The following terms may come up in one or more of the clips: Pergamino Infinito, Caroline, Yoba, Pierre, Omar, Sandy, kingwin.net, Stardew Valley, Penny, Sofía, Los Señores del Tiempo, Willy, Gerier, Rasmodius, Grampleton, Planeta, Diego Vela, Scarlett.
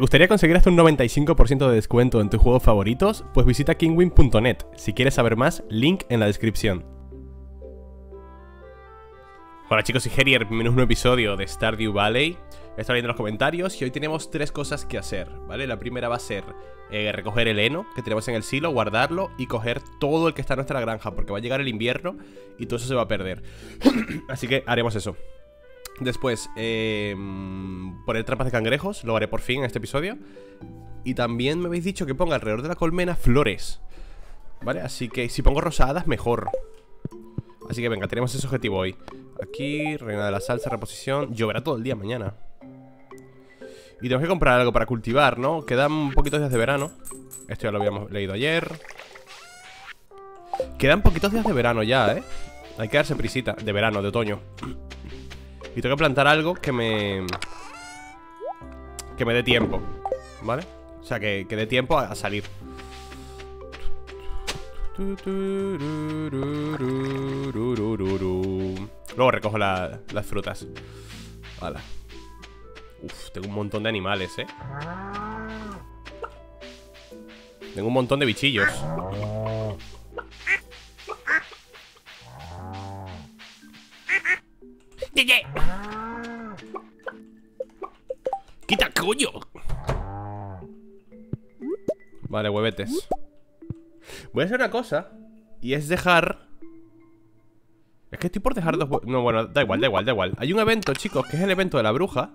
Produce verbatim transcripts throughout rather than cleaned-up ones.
¿Te gustaría conseguir hasta un noventa y cinco por ciento de descuento en tus juegos favoritos? Pues visita kingwin punto net. Si quieres saber más, link en la descripción. Hola chicos, soy Gerier, bienvenidos a un nuevo episodio de Stardew Valley. Estoy leyendo los comentarios y hoy tenemos tres cosas que hacer, ¿vale? La primera va a ser eh, recoger el heno que tenemos en el silo, guardarlo y coger todo el que está en nuestra granja, porque va a llegar el invierno y todo eso se va a perder. Así que haremos eso. Después, eh, poner trampas de cangrejos, lo haré por fin en este episodio. Y también me habéis dicho que ponga alrededor de la colmena flores, ¿vale? Así que si pongo rosadas, mejor. Así que venga, tenemos ese objetivo hoy. Aquí, reina de la salsa, reposición. Lloverá todo el día mañana. Y tenemos que comprar algo para cultivar, ¿no? Quedan poquitos días de verano. Esto ya lo habíamos leído ayer. Quedan poquitos días de verano ya, ¿eh? Hay que darse prisita. De verano, de otoño. Y tengo que plantar algo que me... Que me dé tiempo, ¿vale? O sea, que, que dé tiempo a, a salir. Luego recojo la, las frutas. Hala. Uf, tengo un montón de animales, ¿eh? Tengo un montón de bichillos. ¡D J! ¡Quita, coño! Vale, huevetes. Voy a hacer una cosa. Y es dejar... Es que estoy por dejar dos... No, bueno, da igual, da igual, da igual. Hay un evento, chicos, que es el evento de la bruja.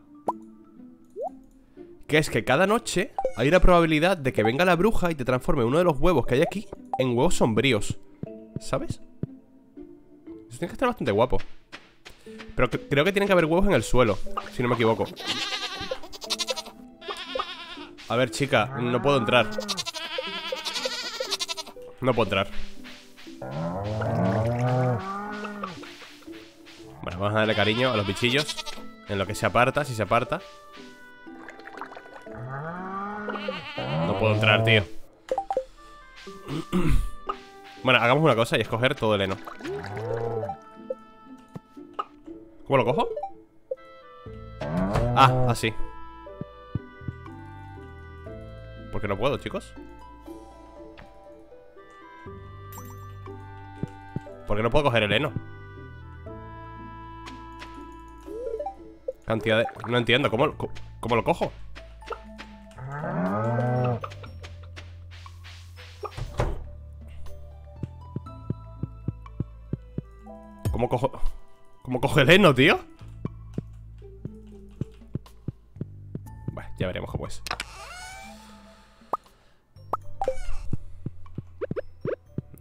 Que es que cada noche hay una probabilidad de que venga la bruja y te transforme uno de los huevos que hay aquí en huevos sombríos, ¿sabes? Eso tiene que estar bastante guapo. Pero que, creo que tienen que haber huevos en el suelo, si no me equivoco. A ver, chica, no puedo entrar. No puedo entrar. Bueno, vamos a darle cariño a los bichillos. En lo que se aparta, si se aparta. No puedo entrar, tío. Bueno, hagamos una cosa y es coger todo el heno. ¿Cómo lo cojo? Ah, así. ¿Por qué no puedo, chicos? ¿Por qué no puedo coger el heno? Cantidad de... No entiendo, ¿cómo, cómo lo cojo? ¿Cómo cojo...? ¿Cómo coge el heno, tío? Bueno, ya veremos cómo es.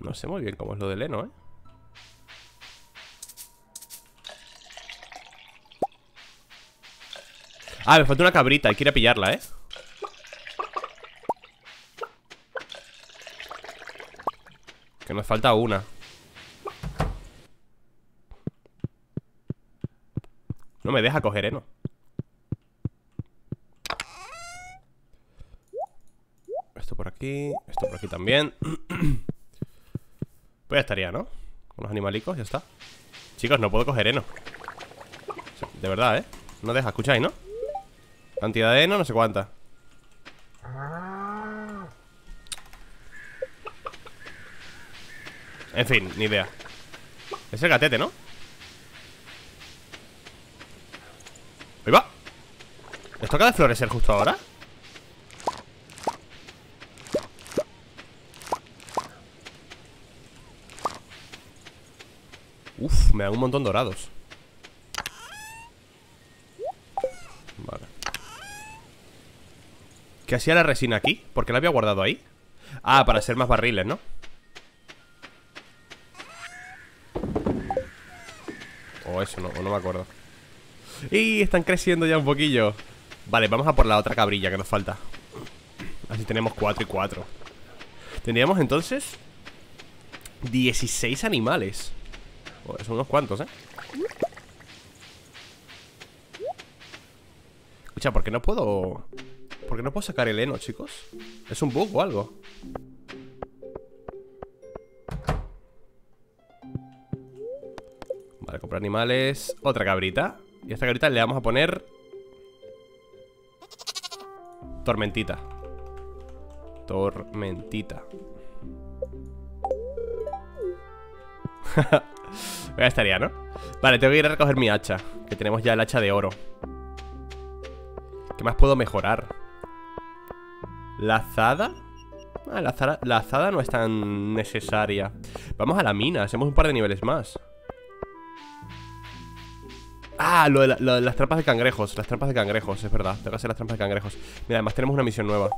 No sé muy bien cómo es lo del heno, ¿eh? Ah, me falta una cabrita, hay que ir a pillarla, ¿eh? Que nos falta una. No me deja coger heno. Esto por aquí. Esto por aquí también. Pues ya estaría, ¿no? Con los animalicos, ya está. Chicos, no puedo coger heno. De verdad, ¿eh? No deja, escucháis, ¿no? Cantidad de heno, no sé cuánta. En fin, ni idea. Es el gatete, ¿no? Ahí va. ¿Esto acaba de florecer justo ahora? Uf, me dan un montón de dorados. Vale. ¿Qué hacía la resina aquí? ¿Por qué la había guardado ahí? Ah, para hacer más barriles, ¿no? O eso, no, o no me acuerdo. Y están creciendo ya un poquillo. Vale, vamos a por la otra cabrilla que nos falta. Así tenemos cuatro y cuatro. Tendríamos entonces dieciséis animales. Joder, son unos cuantos, ¿eh? Escucha, ¿por qué no puedo... ¿Por qué no puedo sacar el heno, chicos? ¿Es un bug o algo? Vale, comprar animales. Otra cabrita. Y a esta cabrita le vamos a poner Tormentita. Tormentita. Ya estaría, ¿no? Vale, tengo que ir a recoger mi hacha, que tenemos ya el hacha de oro. ¿Qué más puedo mejorar? ¿La azada? Ah, la azada, la azada no es tan necesaria. Vamos a la mina, hacemos un par de niveles más. Ah, lo de, la, lo de las trampas de cangrejos. Las trampas de cangrejos, es verdad, tengo que hacer las trampas de cangrejos. Mira, además tenemos una misión nueva.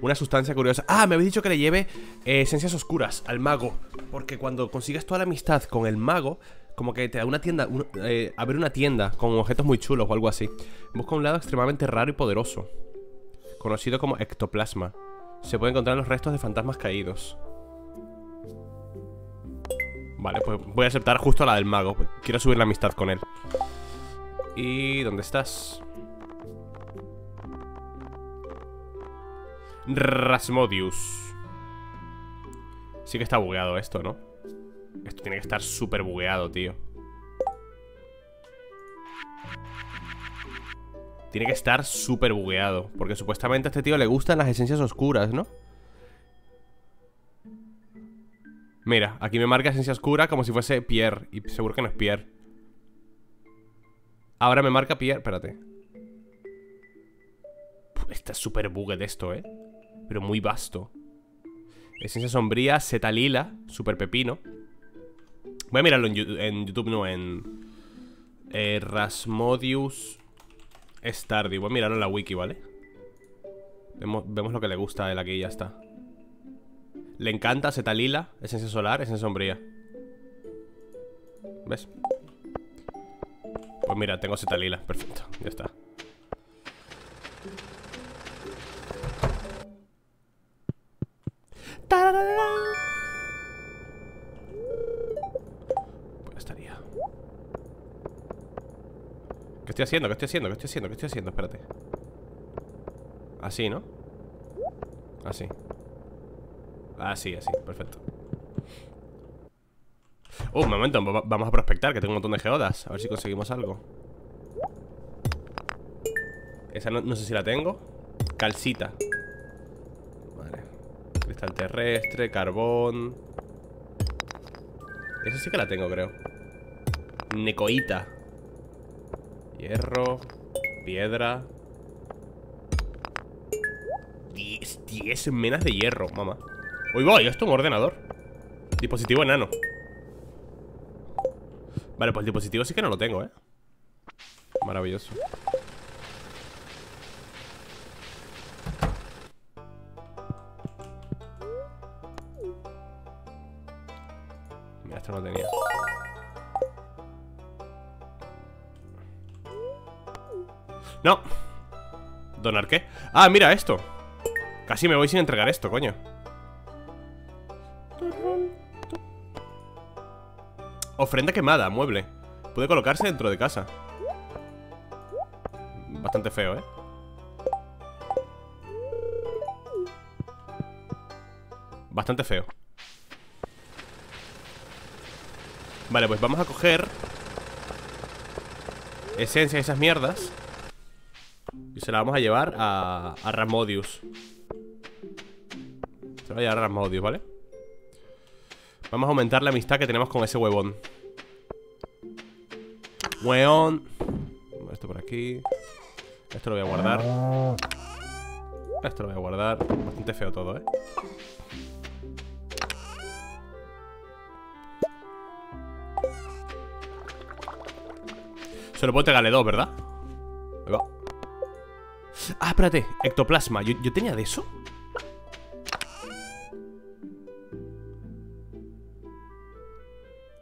Una sustancia curiosa. Ah, me habéis dicho que le lleve eh, esencias oscuras al mago, porque cuando consigues toda la amistad con el mago, como que te da una tienda un, eh, abrir una tienda con objetos muy chulos o algo así. Busca un lado extremadamente raro y poderoso, conocido como ectoplasma. Se puede encontrar los restos de fantasmas caídos. Vale, pues voy a aceptar justo la del mago. Quiero subir la amistad con él. ¿Y dónde estás? Rasmodius. Sí que está bugueado esto, ¿no? Esto tiene que estar súper bugueado, tío. Tiene que estar súper bugueado, porque supuestamente a este tío le gustan las esencias oscuras, ¿no? Mira, aquí me marca esencia oscura como si fuese Pierre, y seguro que no es Pierre. Ahora me marca Pierre, espérate. Puh, está súper bugueado esto, ¿eh? Pero muy vasto. Esencia sombría, seta lila, super pepino. Voy a mirarlo en YouTube, en YouTube no, en eh, Rasmodius Stardew. Voy a mirarlo en la wiki, ¿vale? Vemos, vemos lo que le gusta a él aquí y ya está. Le encanta seta lila, esencia solar, esencia sombría. ¿Ves? Pues mira, tengo seta lila, perfecto, ya está. Pues estaría. ¿Qué estoy haciendo? ¿Qué estoy haciendo? ¿Qué estoy haciendo? ¿Qué estoy haciendo? Espérate. Así, ¿no? Así. Así, así, perfecto. Uh, un momento, vamos a prospectar, que tengo un montón de geodas. A ver si conseguimos algo. Esa no, no sé si la tengo. Calcita. Cristal terrestre, carbón. Esa sí que la tengo, creo. Necoita. Hierro. Piedra. Diez menas de hierro, mamá. Uy, voy, esto es un ordenador. Dispositivo enano. Vale, pues el dispositivo sí que no lo tengo, eh. Maravilloso. No tenía. No. ¿Donar qué? Ah, mira esto. Casi me voy sin entregar esto, coño. Ofrenda quemada, mueble. Puede colocarse dentro de casa. Bastante feo, eh. Bastante feo. Vale, pues vamos a coger esencia de esas mierdas y se la vamos a llevar a, a Rasmodius. Se la va a llevar a Rasmodius, ¿vale? Vamos a aumentar la amistad que tenemos con ese huevón. Hueón. Esto por aquí. Esto lo voy a guardar. Esto lo voy a guardar. Bastante feo todo, ¿eh? Solo puedo pegarle dos, ¿verdad? Ah, espérate, ectoplasma. ¿Yo, yo tenía de eso?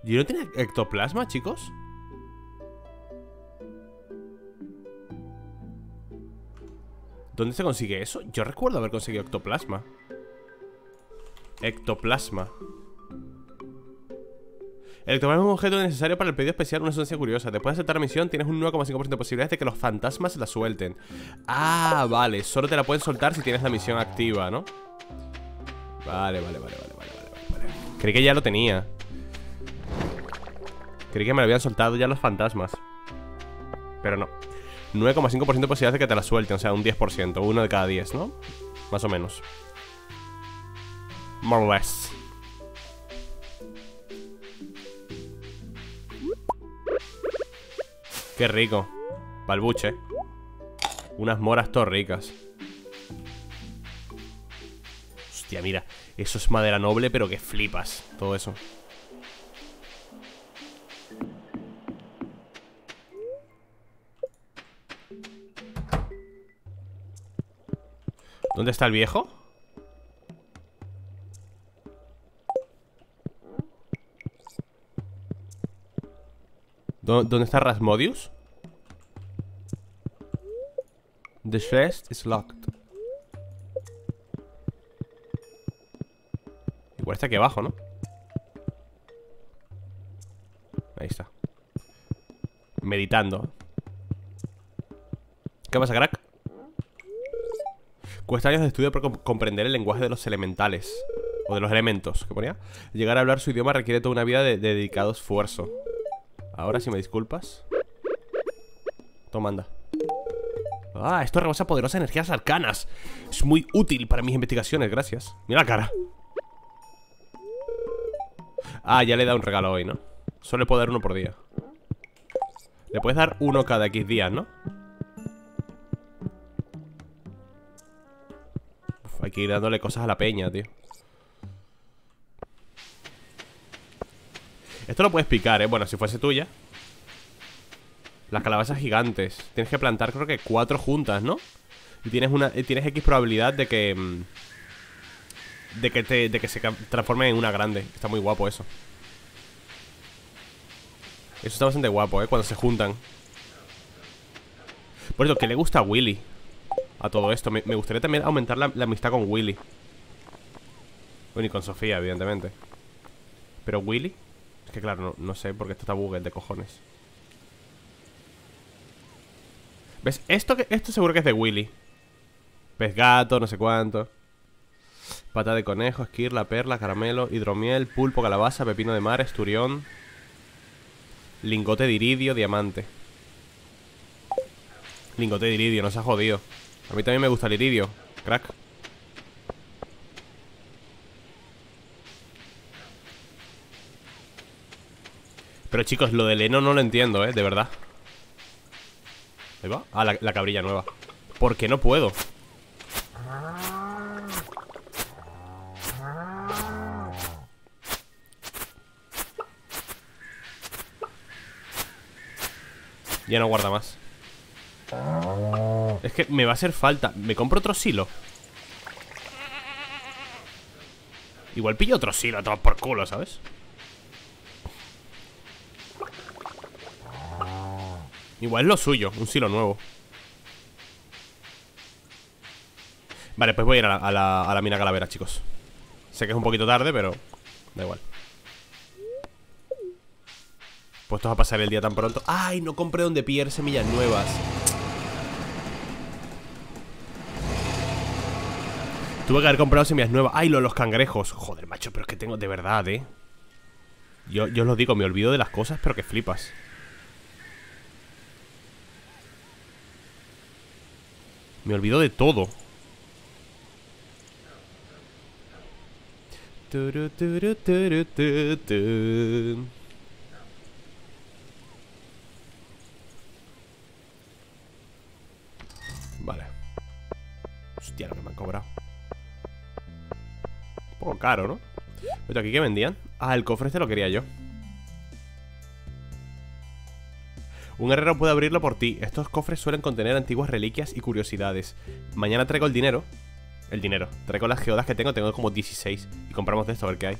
¿Yo no tenía ectoplasma, chicos? ¿Dónde se consigue eso? Yo recuerdo haber conseguido ectoplasma. Ectoplasma. El ectoplasma es un objeto necesario para el pedido especial. Una sustancia curiosa. Después de aceptar la misión, tienes un nueve coma cinco por ciento de posibilidades de que los fantasmas la suelten. Ah, vale. Solo te la pueden soltar si tienes la misión activa, ¿no? Vale, vale, vale, vale, vale, vale. Creí que ya lo tenía. Creí que me lo habían soltado ya los fantasmas. Pero no. nueve coma cinco por ciento de posibilidades de que te la suelten, o sea, un diez por ciento, uno de cada diez, ¿no? Más o menos. More or less. Qué rico. Balbuche. Unas moras todas ricas. Hostia, mira. Eso es madera noble, pero que flipas. Todo eso. ¿Dónde está el viejo? ¿Dónde está Rasmodius? The chest is locked. Igual está aquí abajo, ¿no? Ahí está. Meditando. ¿Qué pasa, crack? Cuesta años de estudio para comp comprender el lenguaje de los elementales. O de los elementos, ¿qué ponía? Llegar a hablar su idioma requiere toda una vida de, de dedicado esfuerzo. Ahora, si me disculpas. Toma, anda. Ah, esto rebosa poderosas energías arcanas. Es muy útil para mis investigaciones, gracias. Mira la cara. Ah, ya le he dado un regalo hoy, ¿no? Solo puedo dar uno por día. Le puedes dar uno cada X días, ¿no? Hay que ir dándole cosas a la peña, tío. Esto lo puedes picar, ¿eh? Bueno, si fuese tuya. Las calabazas gigantes. Tienes que plantar, creo que cuatro juntas, ¿no? Y tienes una tienes X probabilidad de que De que, te, de que se transforme en una grande. Está muy guapo eso. Eso está bastante guapo, ¿eh? Cuando se juntan. Por eso, ¿qué le gusta a Willy? A todo esto, me, me gustaría también aumentar la, la amistad con Willy. Bueno, y con Sofía, evidentemente. Pero Willy... Es que claro, no, no sé, porque esto está bugueado de cojones. ¿Ves? Esto, que, esto seguro que es de Willy. Pez gato, no sé cuánto. Pata de conejo, esquirla, perla, caramelo, hidromiel, pulpo, calabaza, pepino de mar, esturión, lingote de iridio, diamante. Lingote de iridio, no se ha jodido. A mí también me gusta el iridio, crack. Pero chicos, lo del heno no lo entiendo, eh, de verdad. Ahí va, ah, la, la cabrilla nueva. Porque no puedo. Ya no guarda más. Es que me va a hacer falta. Me compro otro silo. Igual pillo otro silo, todo por culo, ¿sabes? Igual es lo suyo, un silo nuevo. Vale, pues voy a ir a la, a la, a la mina calavera, chicos. Sé que es un poquito tarde, pero da igual. Puestos a pasar el día tan pronto. ¡Ay! No compré donde Pierre semillas nuevas. Tuve que haber comprado semillas nuevas. ¡Ay! Lo de los cangrejos. Joder, macho, pero es que tengo de verdad, ¿eh? Yo, yo os lo digo, me olvido de las cosas, pero que flipas. Me olvido de todo. Turu, turu, turu, turu, turu. Vale. Hostia, lo que me han cobrado. Un poco caro, ¿no? Pero aquí, ¿qué vendían? Ah, el cofre este lo quería yo. Un herrero puede abrirlo por ti. Estos cofres suelen contener antiguas reliquias y curiosidades. Mañana traigo el dinero. El dinero. Traigo las geodas que tengo. Tengo como dieciséis. Y compramos de esto a ver qué hay.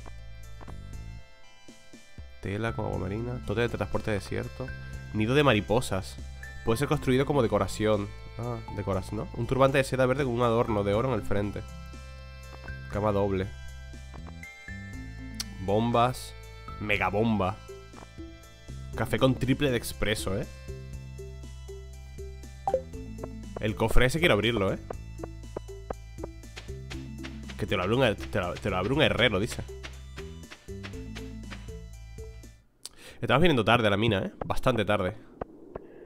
Tela como agua marina. Tote de transporte de desierto. Nido de mariposas. Puede ser construido como decoración. Ah, decoración, ¿no? Un turbante de seda verde con un adorno de oro en el frente. Cama doble. Bombas. Megabomba. Café con triple de expreso, ¿eh? El cofre ese quiero abrirlo, ¿eh? Que te lo abre un, te lo, te lo abre un herrero, dice. Estamos viniendo tarde a la mina, ¿eh? Bastante tarde.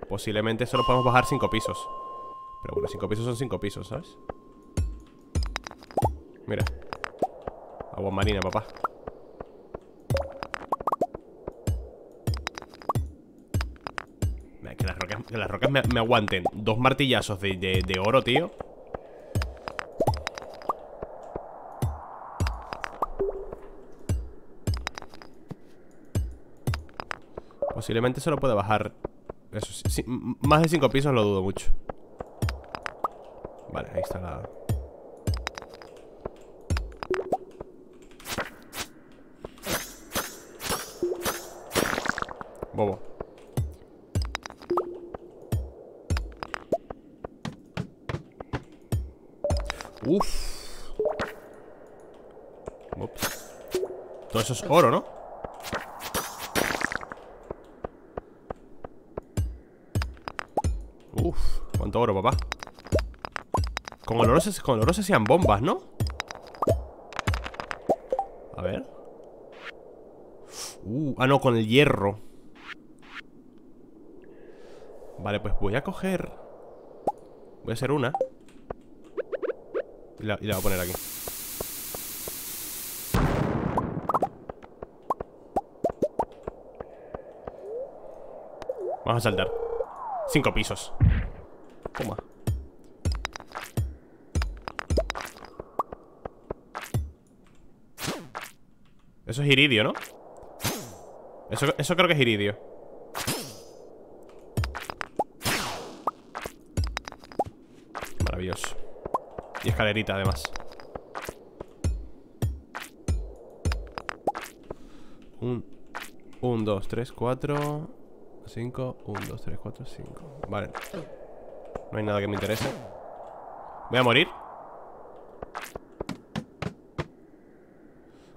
Posiblemente solo podemos bajar cinco pisos. Pero bueno, cinco pisos son cinco pisos, ¿sabes? Mira. Agua marina, papá. Mira, que las rocas, que las rocas me, me aguanten dos martillazos de, de, de oro, tío. Posiblemente solo pueda bajar eso, sí, más de cinco pisos lo dudo mucho. Vale, ahí está la... Bobo. Uff. Todo eso es oro, ¿no? Uff, cuánto oro, papá. Con el oro se, con el oro se hacían bombas, ¿no? A ver. Uh, ah, no, con el hierro. Vale, pues voy a coger. Voy a hacer una y la, y la voy a poner aquí. Vamos a saltar cinco pisos. Toma. Eso es iridio, ¿no? Eso, eso creo que es iridio. Maravilloso. Y escalerita, además. Un, un, dos, tres, cuatro... cinco, uno, dos, tres, cuatro, cinco. Vale. No hay nada que me interese. Voy a morir.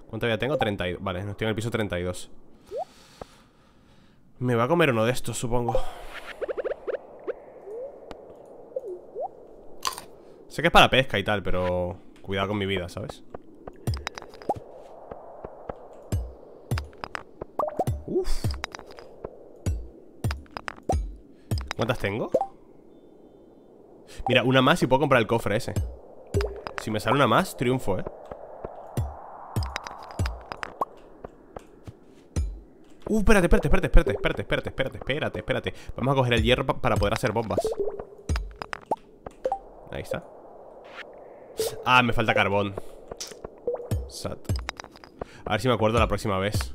¿Cuánto ya tengo? treinta y dos. Vale, no estoy en el piso treinta y dos. Me va a comer uno de estos, supongo. Sé que es para pesca y tal, pero cuidado con mi vida, ¿sabes? Uff. ¿Cuántas tengo? Mira, una más y puedo comprar el cofre ese. Si me sale una más, triunfo, ¿eh? Uh, espérate, espérate, espérate, espérate, espérate, espérate, espérate, espérate, espérate. Vamos a coger el hierro pa para poder hacer bombas. Ahí está. Ah, me falta carbón. Sat. A ver si me acuerdo la próxima vez.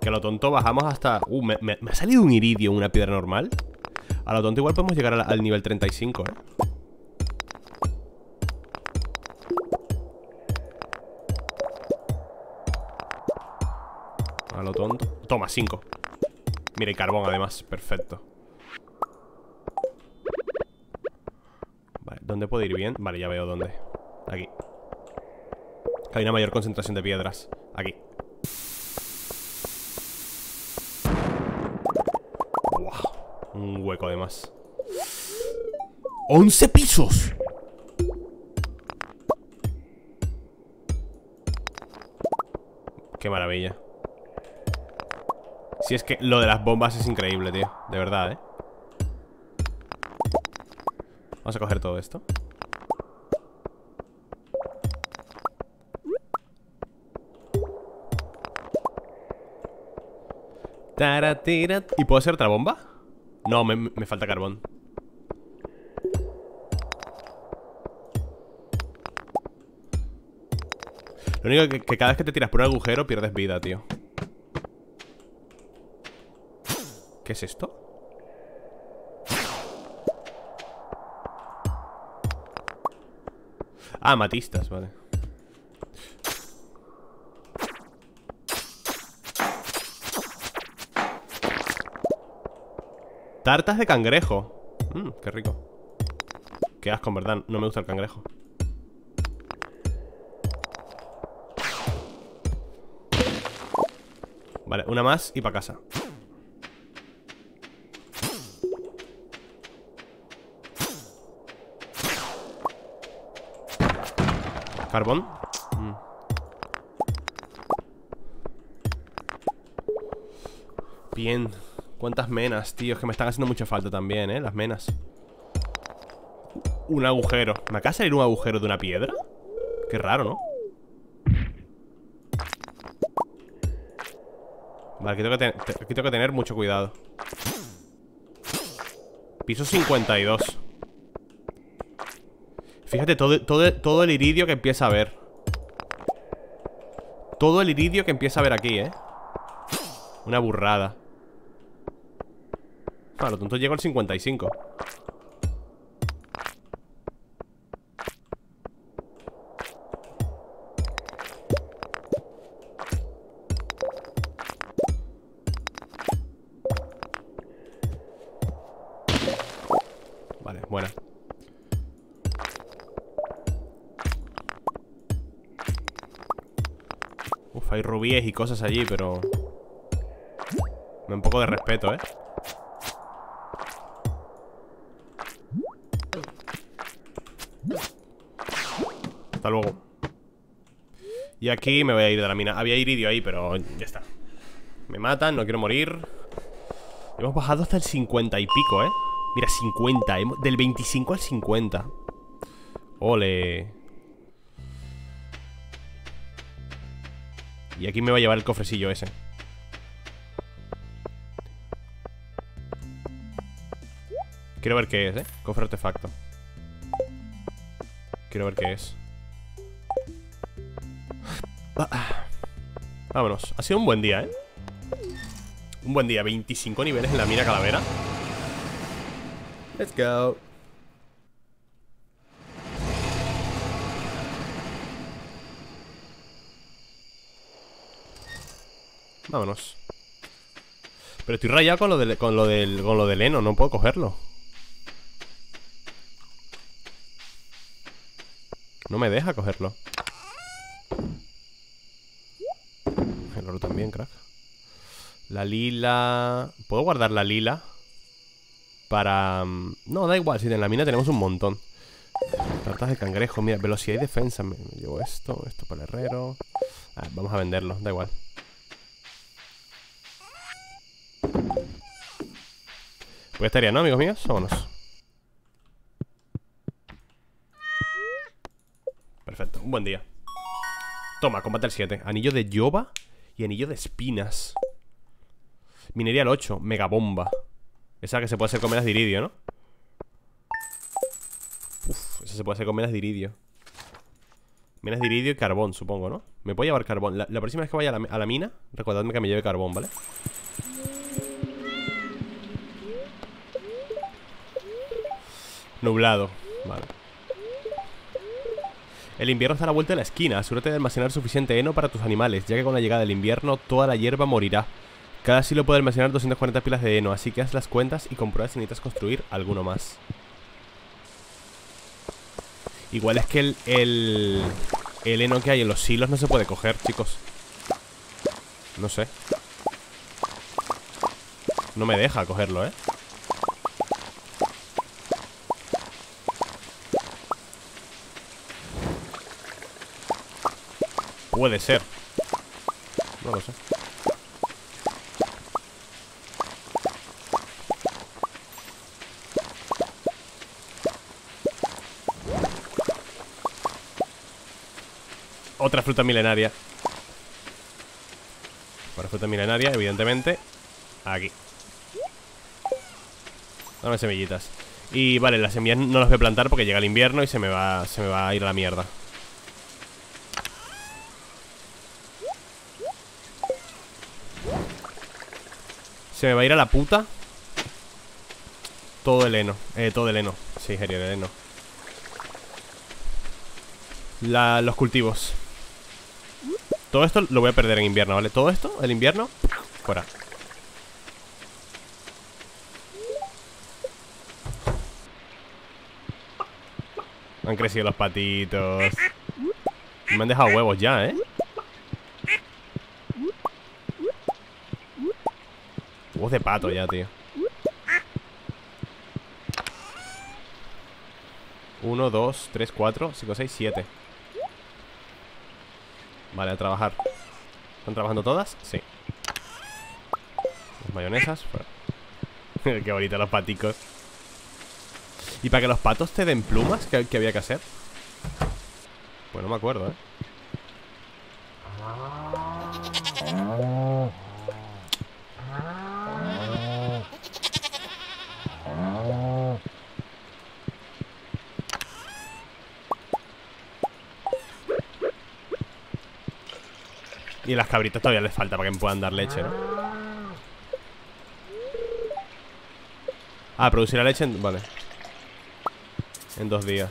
Que a lo tonto bajamos hasta... Uh, me, me, me ha salido un iridio, una piedra normal. A lo tonto igual podemos llegar al, al nivel treinta y cinco, ¿eh? A lo tonto... Toma, cinco. Mira, y carbón además, perfecto. Vale, ¿dónde puedo ir bien? Vale, ya veo dónde. Aquí. Hay una mayor concentración de piedras. Aquí. Un hueco además. ¡once pisos! ¡Qué maravilla! Si es que lo de las bombas es increíble, tío. De verdad, ¿eh? Vamos a coger todo esto. ¿Y puedo hacer otra bomba? No, me, me falta carbón. Lo único que, que cada vez que te tiras por un agujero pierdes vida, tío. ¿Qué es esto? Ah, amatistas, vale. Tartas de cangrejo. Mmm, qué rico. Qué asco, en verdad, no me gusta el cangrejo. Vale, una más y para casa. Carbón. Mm. Bien. Cuántas menas, tío. Es que me están haciendo mucha falta también, eh. Las menas. Un agujero. ¿Me acaba de salir un agujero de una piedra? Qué raro, ¿no? Vale, aquí tengo que, ten aquí tengo que tener mucho cuidado. Piso cincuenta y dos. Fíjate, todo, todo, todo el iridio que empieza a haber. Todo el iridio que empieza a haber aquí, eh. Una burrada. Ah, lo tonto llego al cincuenta y cinco. Vale, buena. Uf, hay rubíes y cosas allí, pero... me da un poco de respeto, eh. Hasta luego. Y aquí me voy a ir de la mina. Había iridio ahí, pero ya está. Me matan, no quiero morir. Hemos bajado hasta el cincuenta y pico, eh. Mira, cincuenta, hemos, del veinticinco al cincuenta. Ole. Y aquí me va a llevar el cofrecillo ese. Quiero ver qué es, eh. Cofre artefacto. Quiero ver qué es. Vámonos. Ha sido un buen día, eh. Un buen día. veinticinco niveles en la mina calavera. Let's go. Vámonos. Pero estoy rayado con lo del, con lo del, con lo del heno. No puedo cogerlo. No me deja cogerlo. El oro también, crack. La lila... ¿Puedo guardar la lila? Para... No, da igual, si en la mina tenemos un montón. Tratas de cangrejo, mira, velocidad y defensa. Me llevo esto, esto para el herrero. Ah, vamos a venderlo, da igual. Pues estaría, ¿no, amigos míos? Vámonos. Perfecto, un buen día. Toma, combate al siete. Anillo de Yoba y anillo de espinas. Minería al ocho, megabomba. Esa que se puede hacer con menas de iridio, ¿no? Uf, esa se puede hacer con menas de iridio. Menas de iridio y carbón, supongo, ¿no? Me puedo llevar carbón. La, la próxima vez que vaya a la, a la mina, recordadme que me lleve carbón, ¿vale? Nublado, vale. El invierno está a la vuelta de la esquina. Asegúrate de almacenar suficiente heno para tus animales, ya que con la llegada del invierno toda la hierba morirá. Cada silo puede almacenar doscientas cuarenta pilas de heno, así que haz las cuentas y comprueba si necesitas construir alguno más. Igual es que el, el, el heno que hay en los silos no se puede coger, chicos. No sé. No me deja cogerlo, ¿eh? Puede ser. No lo sé. Otra fruta milenaria. Para fruta milenaria, evidentemente. Aquí. Dame semillitas. Y vale, las semillas no las voy a plantar porque llega el invierno y se me va, se me va a ir a la mierda. Se me va a ir a la puta. Todo el heno. Eh, todo el heno. Sí, Gerier, el heno. La, los cultivos. Todo esto lo voy a perder en invierno, ¿vale? Todo esto, el invierno, fuera. Han crecido los patitos. Me han dejado huevos ya, ¿eh? Huevos de pato ya, tío. uno, dos, tres, cuatro, cinco, seis, siete. Vale, a trabajar. ¿Están trabajando todas? Sí. mayonesas. Qué bonito los paticos. ¿Y para que los patos te den plumas? ¿Qué, qué había que hacer? Pues no me acuerdo, ¿eh? Y las cabritas todavía les falta para que me puedan dar leche, ¿no? Ah, producir la leche en... Vale. En dos días.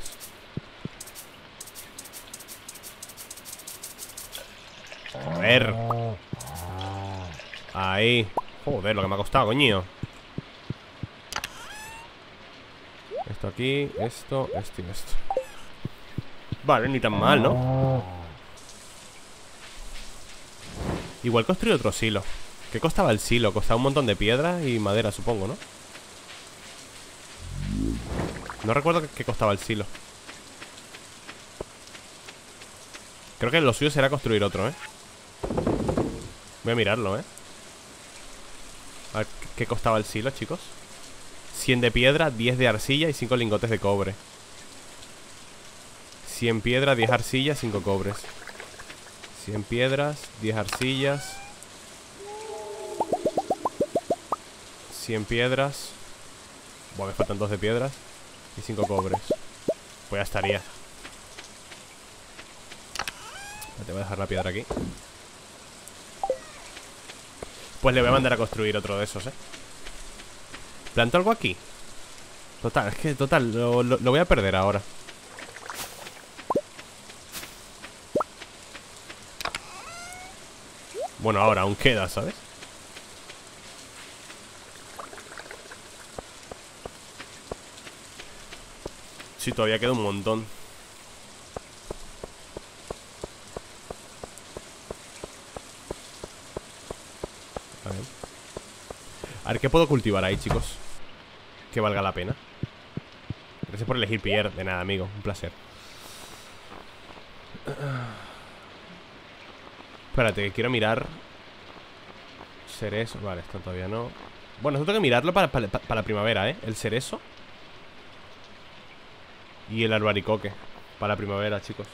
A ver. Ahí. Joder, lo que me ha costado, coño. Esto aquí, esto, esto y esto. Vale, ni tan mal, ¿no? Igual construí otro silo. ¿Qué costaba el silo? Costaba un montón de piedras y madera, supongo, ¿no? No recuerdo qué costaba el silo. Creo que lo suyo será construir otro, ¿eh? Voy a mirarlo, ¿eh? A ver, ¿qué costaba el silo, chicos? cien de piedra, diez de arcilla y cinco lingotes de cobre. cien piedra, diez arcillas, cinco cobres. cien piedras, diez arcillas, cien piedras. Bueno, me faltan dos de piedras y cinco cobres. Pues ya estaría. Te voy a dejar la piedra aquí. Pues le voy a mandar a construir otro de esos, eh. ¿Planto algo aquí? Total, es que total, lo, lo, lo voy a perder ahora. Bueno, ahora aún queda, ¿sabes? Sí, todavía queda un montón. A ver. A ver, ¿qué puedo cultivar ahí, chicos? Que valga la pena. Gracias por elegir Pierre. De nada, amigo. Un placer. Espérate, que quiero mirar. Cerezo, vale, esto todavía no. Bueno, esto tengo que mirarlo para, para, para primavera, ¿eh? El cerezo y el albaricoque. Para primavera, chicos.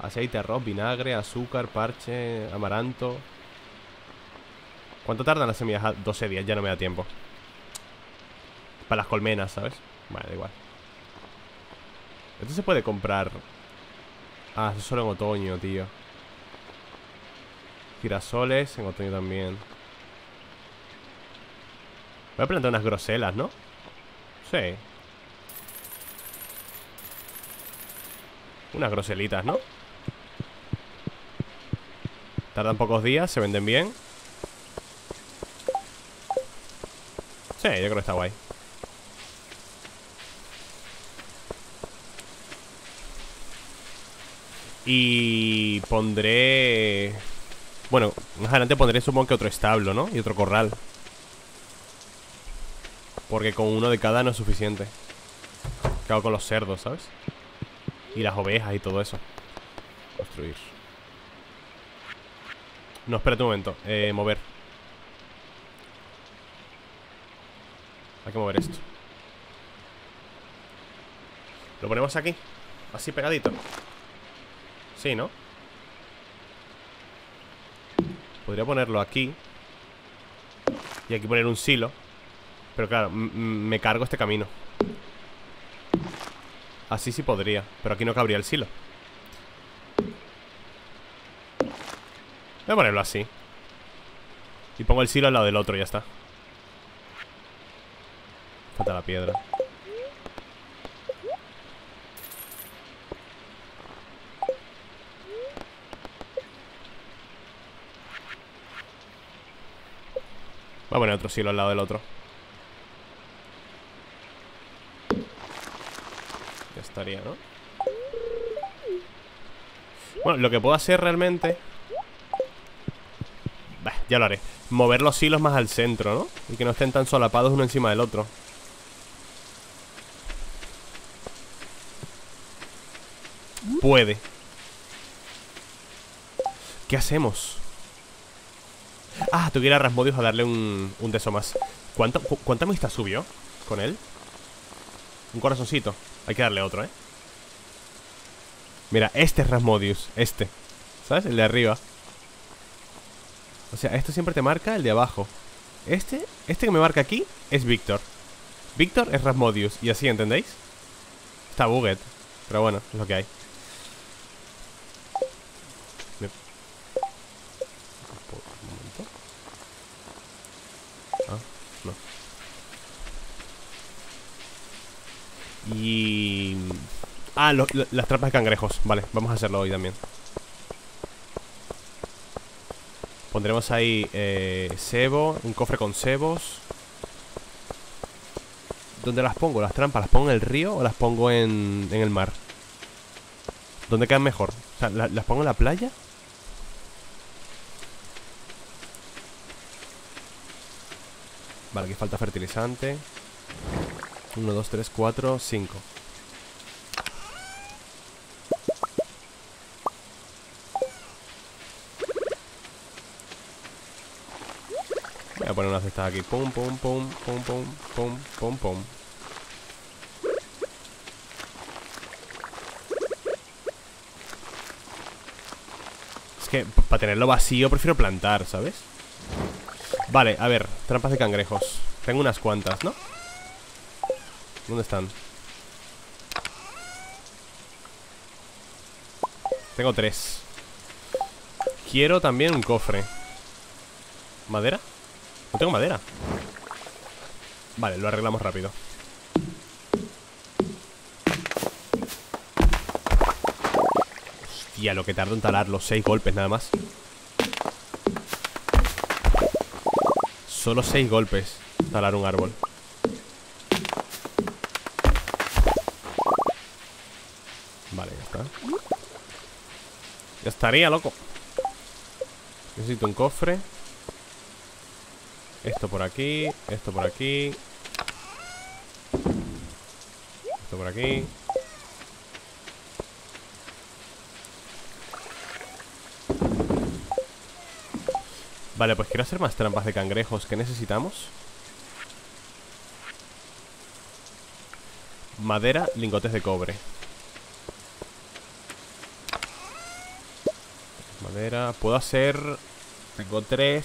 Aceite, arroz, vinagre, azúcar, parche, amaranto. ¿Cuánto tardan las semillas? doce días, ya no me da tiempo. Para las colmenas, ¿sabes? Vale, da igual. Esto se puede comprar. Ah, eso solo en otoño, tío. Girasoles, en otoño también. Voy a plantar unas groselas, ¿no? Sí. Unas groselitas, ¿no? Tardan pocos días, se venden bien. Sí, yo creo que está guay. Y pondré... Bueno, más adelante pondré, supongo que otro establo, ¿no? Y otro corral. Porque con uno de cada no es suficiente. ¿Qué hago con los cerdos, sabes? Y las ovejas y todo eso. Construir. No, espérate un momento. Eh, mover. Hay que mover esto. Lo ponemos aquí. Así pegadito. Sí, ¿no? Podría ponerlo aquí. Y aquí poner un silo. Pero claro, me cargo este camino. Así sí podría. Pero aquí no cabría el silo. Voy a ponerlo así. Y pongo el silo al lado del otro y ya está. Falta la piedra. Voy a poner otro silo al lado del otro. Ya estaría, ¿no? Bueno, lo que puedo hacer realmente... Bah, ya lo haré. Mover los silos más al centro, ¿no? Y que no estén tan solapados uno encima del otro. Puede. ¿Qué hacemos? Ah, tuve que ir a Rasmodius a darle un, un teso más. ¿Cuánto, cu ¿Cuánta amistad subió con él? Un corazoncito. Hay que darle otro, ¿eh? Mira, este es Rasmodius. Este, ¿sabes? El de arriba. O sea, esto siempre te marca el de abajo. Este, este que me marca aquí es Víctor. Víctor es Rasmodius. Y así, ¿entendéis? Está bugged, pero bueno, es lo que hay. Y... ah, lo, lo, las trampas de cangrejos. Vale, vamos a hacerlo hoy también. Pondremos ahí eh, cebo, un cofre con cebos. ¿Dónde las pongo? ¿Las trampas? ¿Las pongo en el río o las pongo en, en el mar? ¿Dónde quedan mejor? O sea, ¿la, ¿las pongo en la playa? Vale, aquí falta fertilizante. Uno, dos, tres, cuatro, cinco. Voy a poner unas cestas aquí. Pum, pum, pum, pum, pum, pum, pum, pum. Es que para tenerlo vacío prefiero plantar, ¿sabes? Vale, a ver, trampas de cangrejos. Tengo unas cuantas, ¿no? ¿Dónde están? Tengo tres. Quiero también un cofre. ¿Madera? No tengo madera. Vale, lo arreglamos rápido. Hostia, lo que tardo en talarlo. Seis golpes nada más. Solo seis golpes talar un árbol. Ya estaría, loco. Necesito un cofre. Esto por aquí. Esto por aquí. Esto por aquí. Vale, pues quiero hacer más trampas de cangrejos. ¿Qué necesitamos? Madera, lingotes de cobre. Puedo hacer... tengo tres.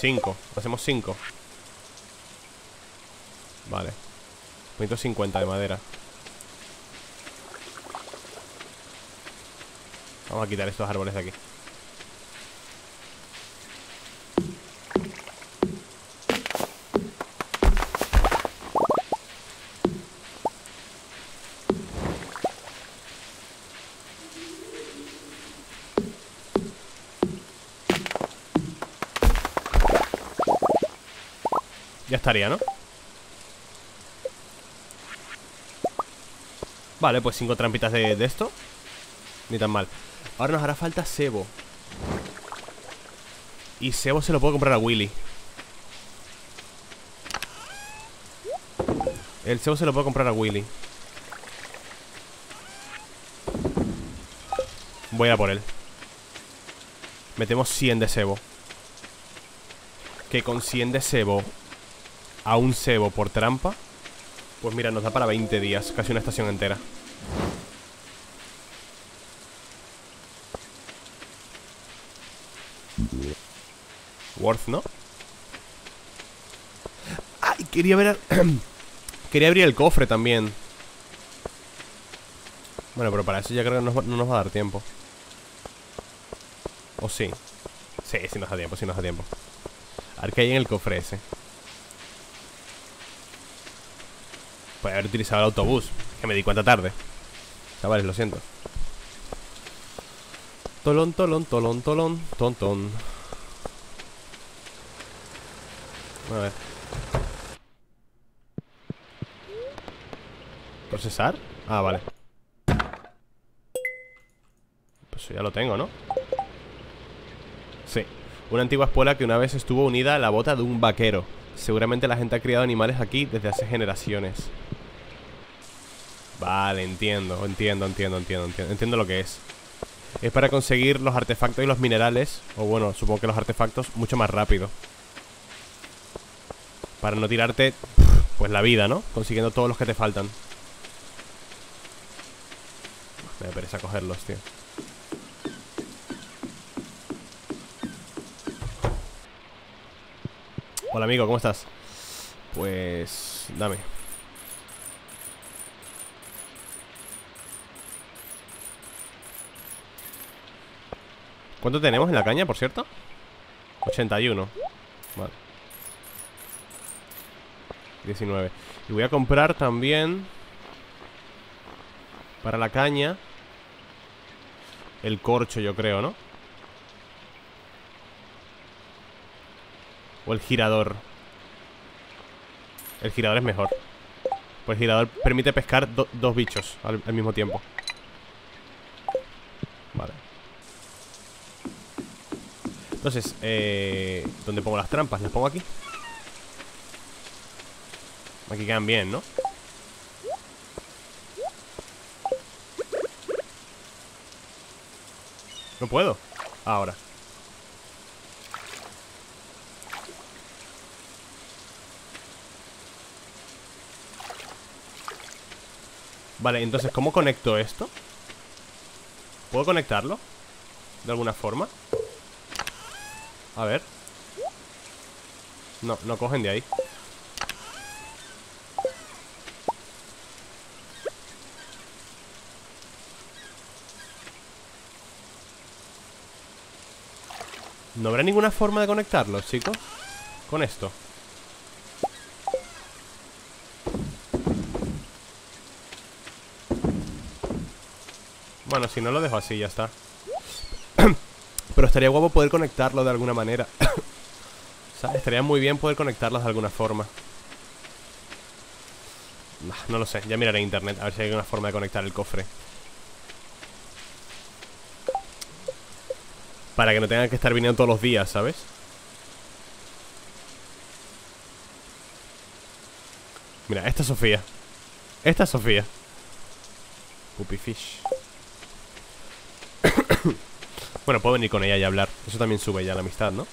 Cinco. Hacemos cinco. Vale. ciento cincuenta de madera. Vamos a quitar estos árboles de aquí. Estaría, ¿no? Vale, pues cinco trampitas de, de esto. Ni tan mal. Ahora nos hará falta cebo. Y cebo se lo puedo comprar a Willy. El cebo se lo puedo comprar a Willy. Voy a por él. Metemos cien de cebo. Que con cien de cebo a un cebo por trampa, pues mira, nos da para veinte días. Casi una estación entera. Worth, ¿no? Ay, quería ver a... quería abrir el cofre también. Bueno, pero para eso ya creo que no nos va a dar tiempo. ¿O sí? Sí, sí nos da tiempo, sí nos da tiempo. A ver qué hay en el cofre ese. Puede haber utilizado el autobús, que me di cuenta tarde. Chavales, lo siento. Tolón, tolón, tolón, tolón, tontón. A ver. ¿Procesar? Ah, vale. Pues ya lo tengo, ¿no? Sí. Una antigua espuela que una vez estuvo unida a la bota de un vaquero. Seguramente la gente ha criado animales aquí desde hace generaciones. Vale, entiendo, entiendo, entiendo, entiendo, entiendo, entiendo lo que es. es para conseguir los artefactos y los minerales, o bueno, supongo que los artefactos, mucho más rápido, para no tirarte pues la vida, ¿no? Consiguiendo todos los que te faltan. Me da pereza cogerlos, tío. Hola, amigo, ¿cómo estás? Pues... dame. ¿Cuánto tenemos en la caña, por cierto? ochenta y uno. Vale. diecinueve. Y voy a comprar también... para la caña... el corcho, yo creo, ¿no? O el girador. El girador es mejor. Pues el girador permite pescar do dos bichos al, al mismo tiempo. Vale. Entonces, eh, ¿dónde pongo las trampas? ¿Las pongo aquí? Aquí quedan bien, ¿no? No puedo. Ahora. Vale, entonces, ¿cómo conecto esto? ¿Puedo conectarlo? ¿De alguna forma? A ver. No, no cogen de ahí. ¿No habrá ninguna forma de conectarlos, chicos? Con esto. Bueno, si no lo dejo así, ya está. Pero estaría guapo poder conectarlo de alguna manera. O sea, estaría muy bien poder conectarlos de alguna forma. No, no lo sé, ya miraré en internet a ver si hay alguna forma de conectar el cofre, para que no tengan que estar viniendo todos los días, ¿sabes? Mira, esta es Sofía. Esta es Sofía. Puppyfish. Bueno, puedo venir con ella y hablar. Eso también sube ya la amistad, ¿no?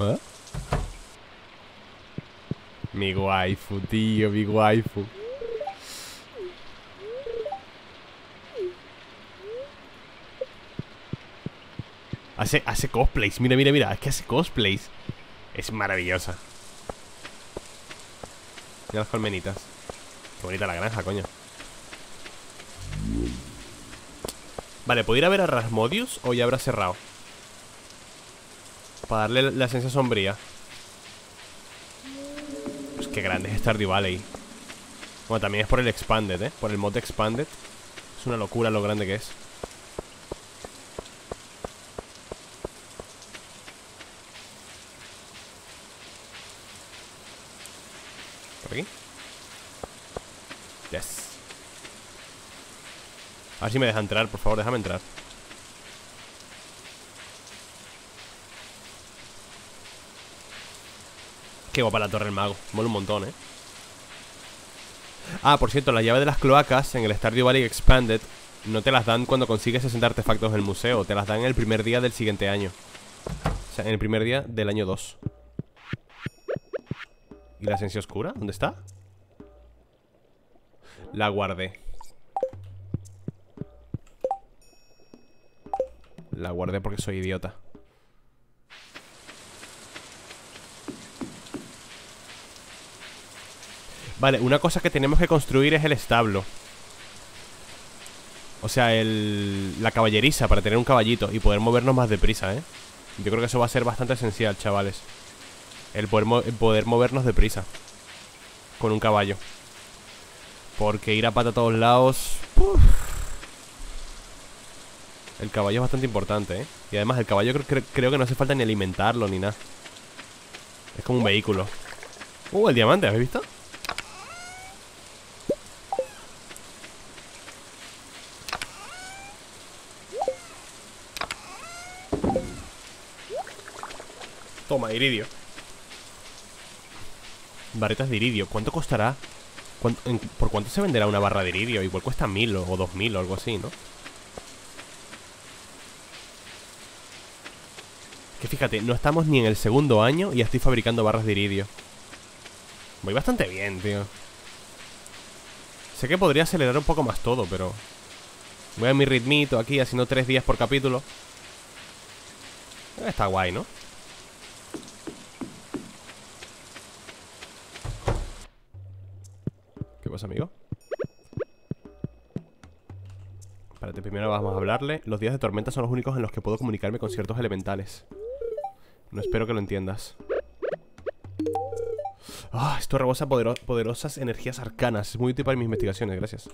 ¿Eh? Mi waifu, tío, mi waifu. Hace, hace cosplays, mira, mira, mira. Es que hace cosplays. Es maravillosa. Mira las colmenitas. Qué bonita la granja, coño. Vale, ¿puedo ir a ver a Rasmodius o ya habrá cerrado? Para darle la esencia sombría. Pues qué grande es Stardew Valley. Bueno, también es por el Expanded, ¿eh? Por el mod Expanded. Es una locura lo grande que es. A ver si me deja entrar, por favor, déjame entrar. Qué guapa la torre del mago, mola un montón, ¿eh? Ah, por cierto, la llave de las cloacas en el Stardew Valley Expanded no te las dan cuando consigues sesenta artefactos del museo. Te las dan el primer día del siguiente año. O sea, en el primer día del año dos. ¿Y la esencia oscura? ¿Dónde está? La guardé. La guardé porque soy idiota. Vale, una cosa que tenemos que construir es el establo. O sea, el, la caballeriza para tener un caballito y poder movernos más deprisa, ¿eh? Yo creo que eso va a ser bastante esencial, chavales. El poder, mo el poder movernos deprisa con un caballo. Porque ir a pata a todos lados... ¡puf! El caballo es bastante importante, ¿eh? Y además el caballo cre creo que no hace falta ni alimentarlo ni nada. Es como un vehículo. ¡Uh, el diamante! ¿Habéis visto? Toma, iridio. Barretas de iridio. ¿Cuánto costará ¿Cuánto, en, ¿Por cuánto se venderá una barra de iridio? Igual cuesta mil o dos mil o algo así, ¿no? Que fíjate, no estamos ni en el segundo año y ya estoy fabricando barras de iridio. Voy bastante bien, tío. Sé que podría acelerar un poco más todo, pero... voy a mi ritmito aquí, haciendo tres días por capítulo. Está guay, ¿no? ¿Qué pasa, amigo? Espérate, primero vamos a hablarle. Los días de tormenta son los únicos en los que puedo comunicarme con ciertos elementales. No espero que lo entiendas. Oh, esto rebosa podero poderosas energías arcanas. Es muy útil para mis investigaciones, gracias.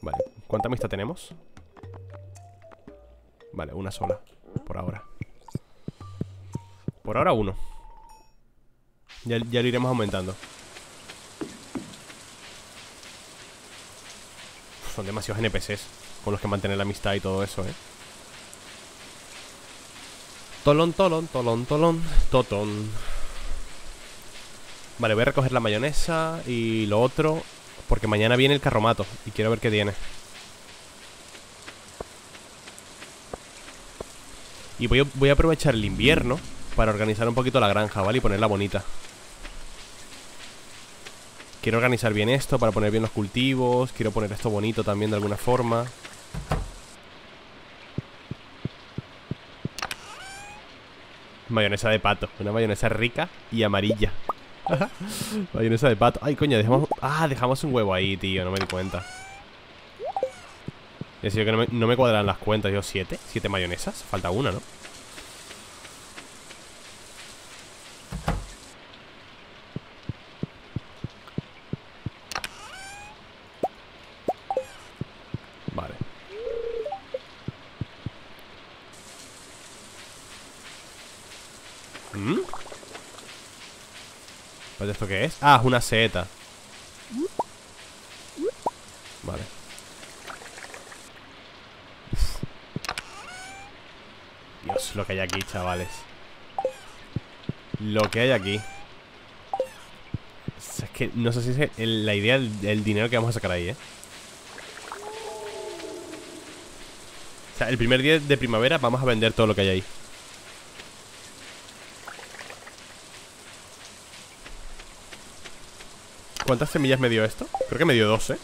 Vale, ¿cuánta amistad tenemos? Vale, una sola. Por ahora. Por ahora uno. Ya, ya lo iremos aumentando. Uf, son demasiados N P Cs con los que mantener la amistad y todo eso, eh. Tolón, tolón, tolón, tolón. Totón. Vale, voy a recoger la mayonesa y lo otro, porque mañana viene el carromato y quiero ver qué tiene. Y voy a, voy a aprovechar el invierno para organizar un poquito la granja, ¿vale? Y ponerla bonita. Quiero organizar bien esto para poner bien los cultivos. Quiero poner esto bonito también de alguna forma. Mayonesa de pato. Una mayonesa rica y amarilla. Mayonesa de pato. Ay, coño, dejamos... Ah, dejamos un huevo ahí, tío. No me di cuenta. Ya sé yo que no me, no me cuadran las cuentas. Yo, siete. Siete mayonesas. Falta una, ¿no? Vale. ¿Mm? ¿Esto qué es? Ah, es una seta. Vale. Dios, lo que hay aquí, chavales. Lo que hay aquí. Es que no sé si es el, la idea del, del dinero que vamos a sacar ahí, eh. O sea, el primer día de primavera vamos a vender todo lo que hay ahí. ¿Cuántas semillas me dio esto? Creo que me dio dos, ¿eh?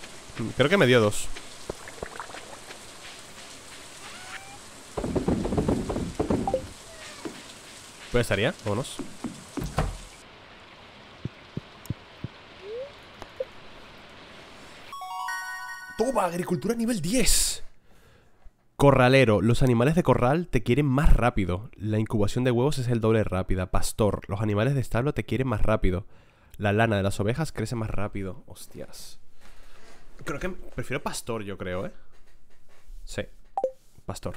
Creo que me dio dos. Pues estaría, vámonos. ¡Toma! Agricultura nivel diez. Corralero. Los animales de corral te quieren más rápido. La incubación de huevos es el doble rápida. Pastor. Los animales de establo te quieren más rápido. La lana de las ovejas crece más rápido. Hostias. Creo que prefiero pastor, yo creo, ¿eh? Sí. Pastor.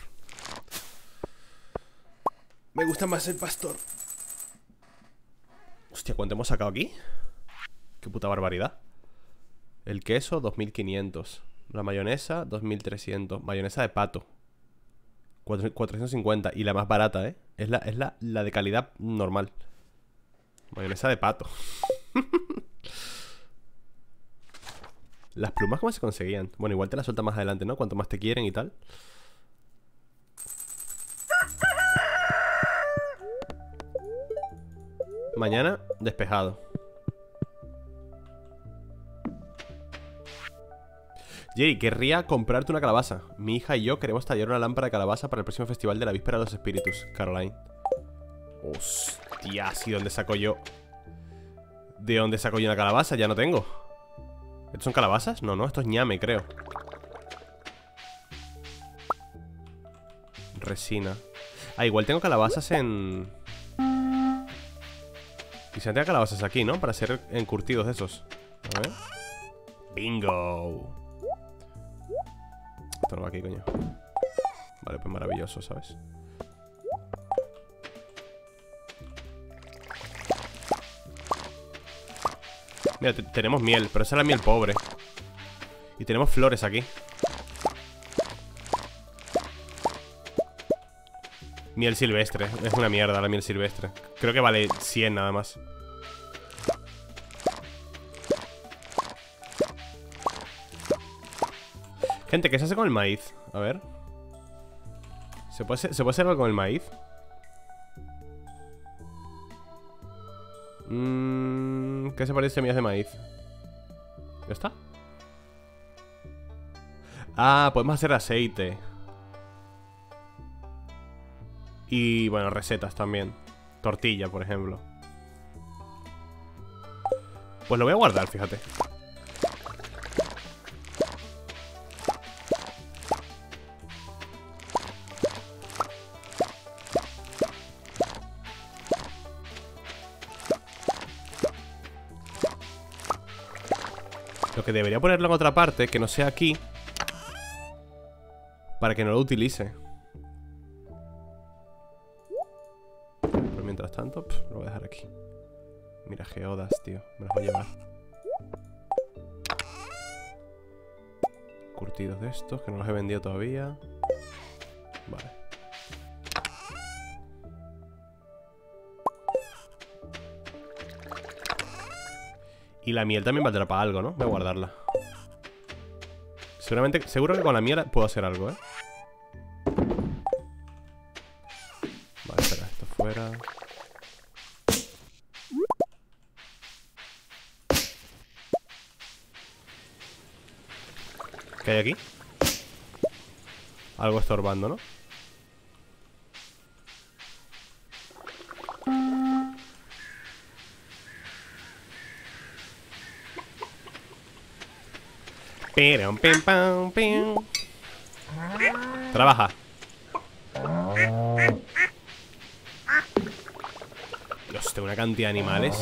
Me gusta más el pastor. Hostia, ¿cuánto hemos sacado aquí? Qué puta barbaridad. El queso, dos mil quinientos. La mayonesa, dos mil trescientos. Mayonesa de pato, cuatrocientos cincuenta. Y la más barata, ¿eh? Es la, es la, la de calidad normal. Mayonesa de pato. Las plumas, ¿cómo se conseguían? Bueno, igual te las suelta más adelante, ¿no? Cuanto más te quieren y tal. Mañana, despejado. Jerry, querría comprarte una calabaza. Mi hija y yo queremos tallar una lámpara de calabaza para el próximo festival de la Víspera de los Espíritus, Caroline. Hostias, ¿y dónde saco yo? ¿De dónde saco yo una calabaza? Ya no tengo. ¿Estos son calabazas? No, no, esto es ñame, creo. Resina. Ah, igual tengo calabazas en... Quizá tenga calabazas aquí, ¿no? Para hacer encurtidos de esos. A ver. ¡Bingo! Esto no va aquí, coño. Vale, pues maravilloso, ¿sabes? Mira, tenemos miel, pero esa es la miel pobre. Y tenemos flores aquí. Miel silvestre, es una mierda la miel silvestre. Creo que vale cien nada más. Gente, ¿qué se hace con el maíz? A ver. ¿Se puede hacer, ¿se puede hacer algo con el maíz? Mmm. ¿Qué se parece a semillas de maíz? ¿Ya está? Ah, podemos hacer aceite. Y bueno, recetas también. Tortilla, por ejemplo. Pues lo voy a guardar, fíjate. Lo que debería ponerlo en otra parte, que no sea aquí, para que no lo utilice. Pero mientras tanto, pff, lo voy a dejar aquí. Mira, geodas, tío. Me las voy a llevar. Curtidos de estos, que no los he vendido todavía. Vale. Y la miel también valdrá para algo, ¿no? Voy a guardarla. Seguramente, seguro que con la miel puedo hacer algo, ¿eh? Vale, espera, esto fuera. ¿Qué hay aquí? Algo estorbando, ¿no? Pim, pim, pam, pim. Trabaja. Dios, tengo una cantidad de animales.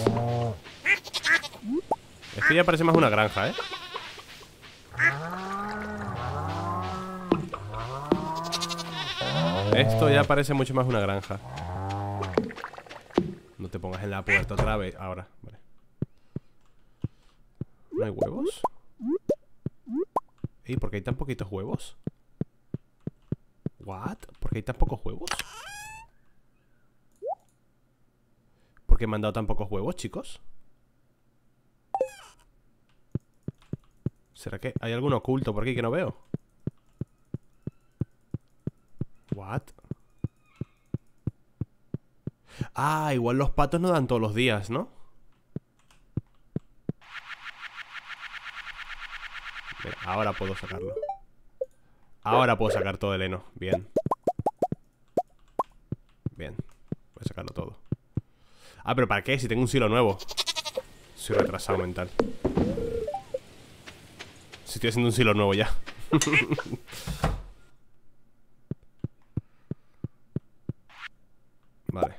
Esto ya parece más una granja, ¿eh? Esto ya parece mucho más una granja. No te pongas en la puerta otra vez. Ahora, vale. ¿No hay huevos? Ey, ¿por qué hay tan poquitos huevos? ¿What? ¿Por qué hay tan pocos huevos? ¿Por qué me han dado tan pocos huevos, chicos? ¿Será que hay algún oculto por aquí que no veo? ¿What? Ah, igual los patos no dan todos los días, ¿no? Ahora puedo sacarlo. Ahora puedo sacar todo el heno. Bien. Bien. Voy a sacarlo todo. Ah, pero ¿para qué? Si tengo un silo nuevo. Soy retrasado mental. Si estoy haciendo un silo nuevo ya. Vale.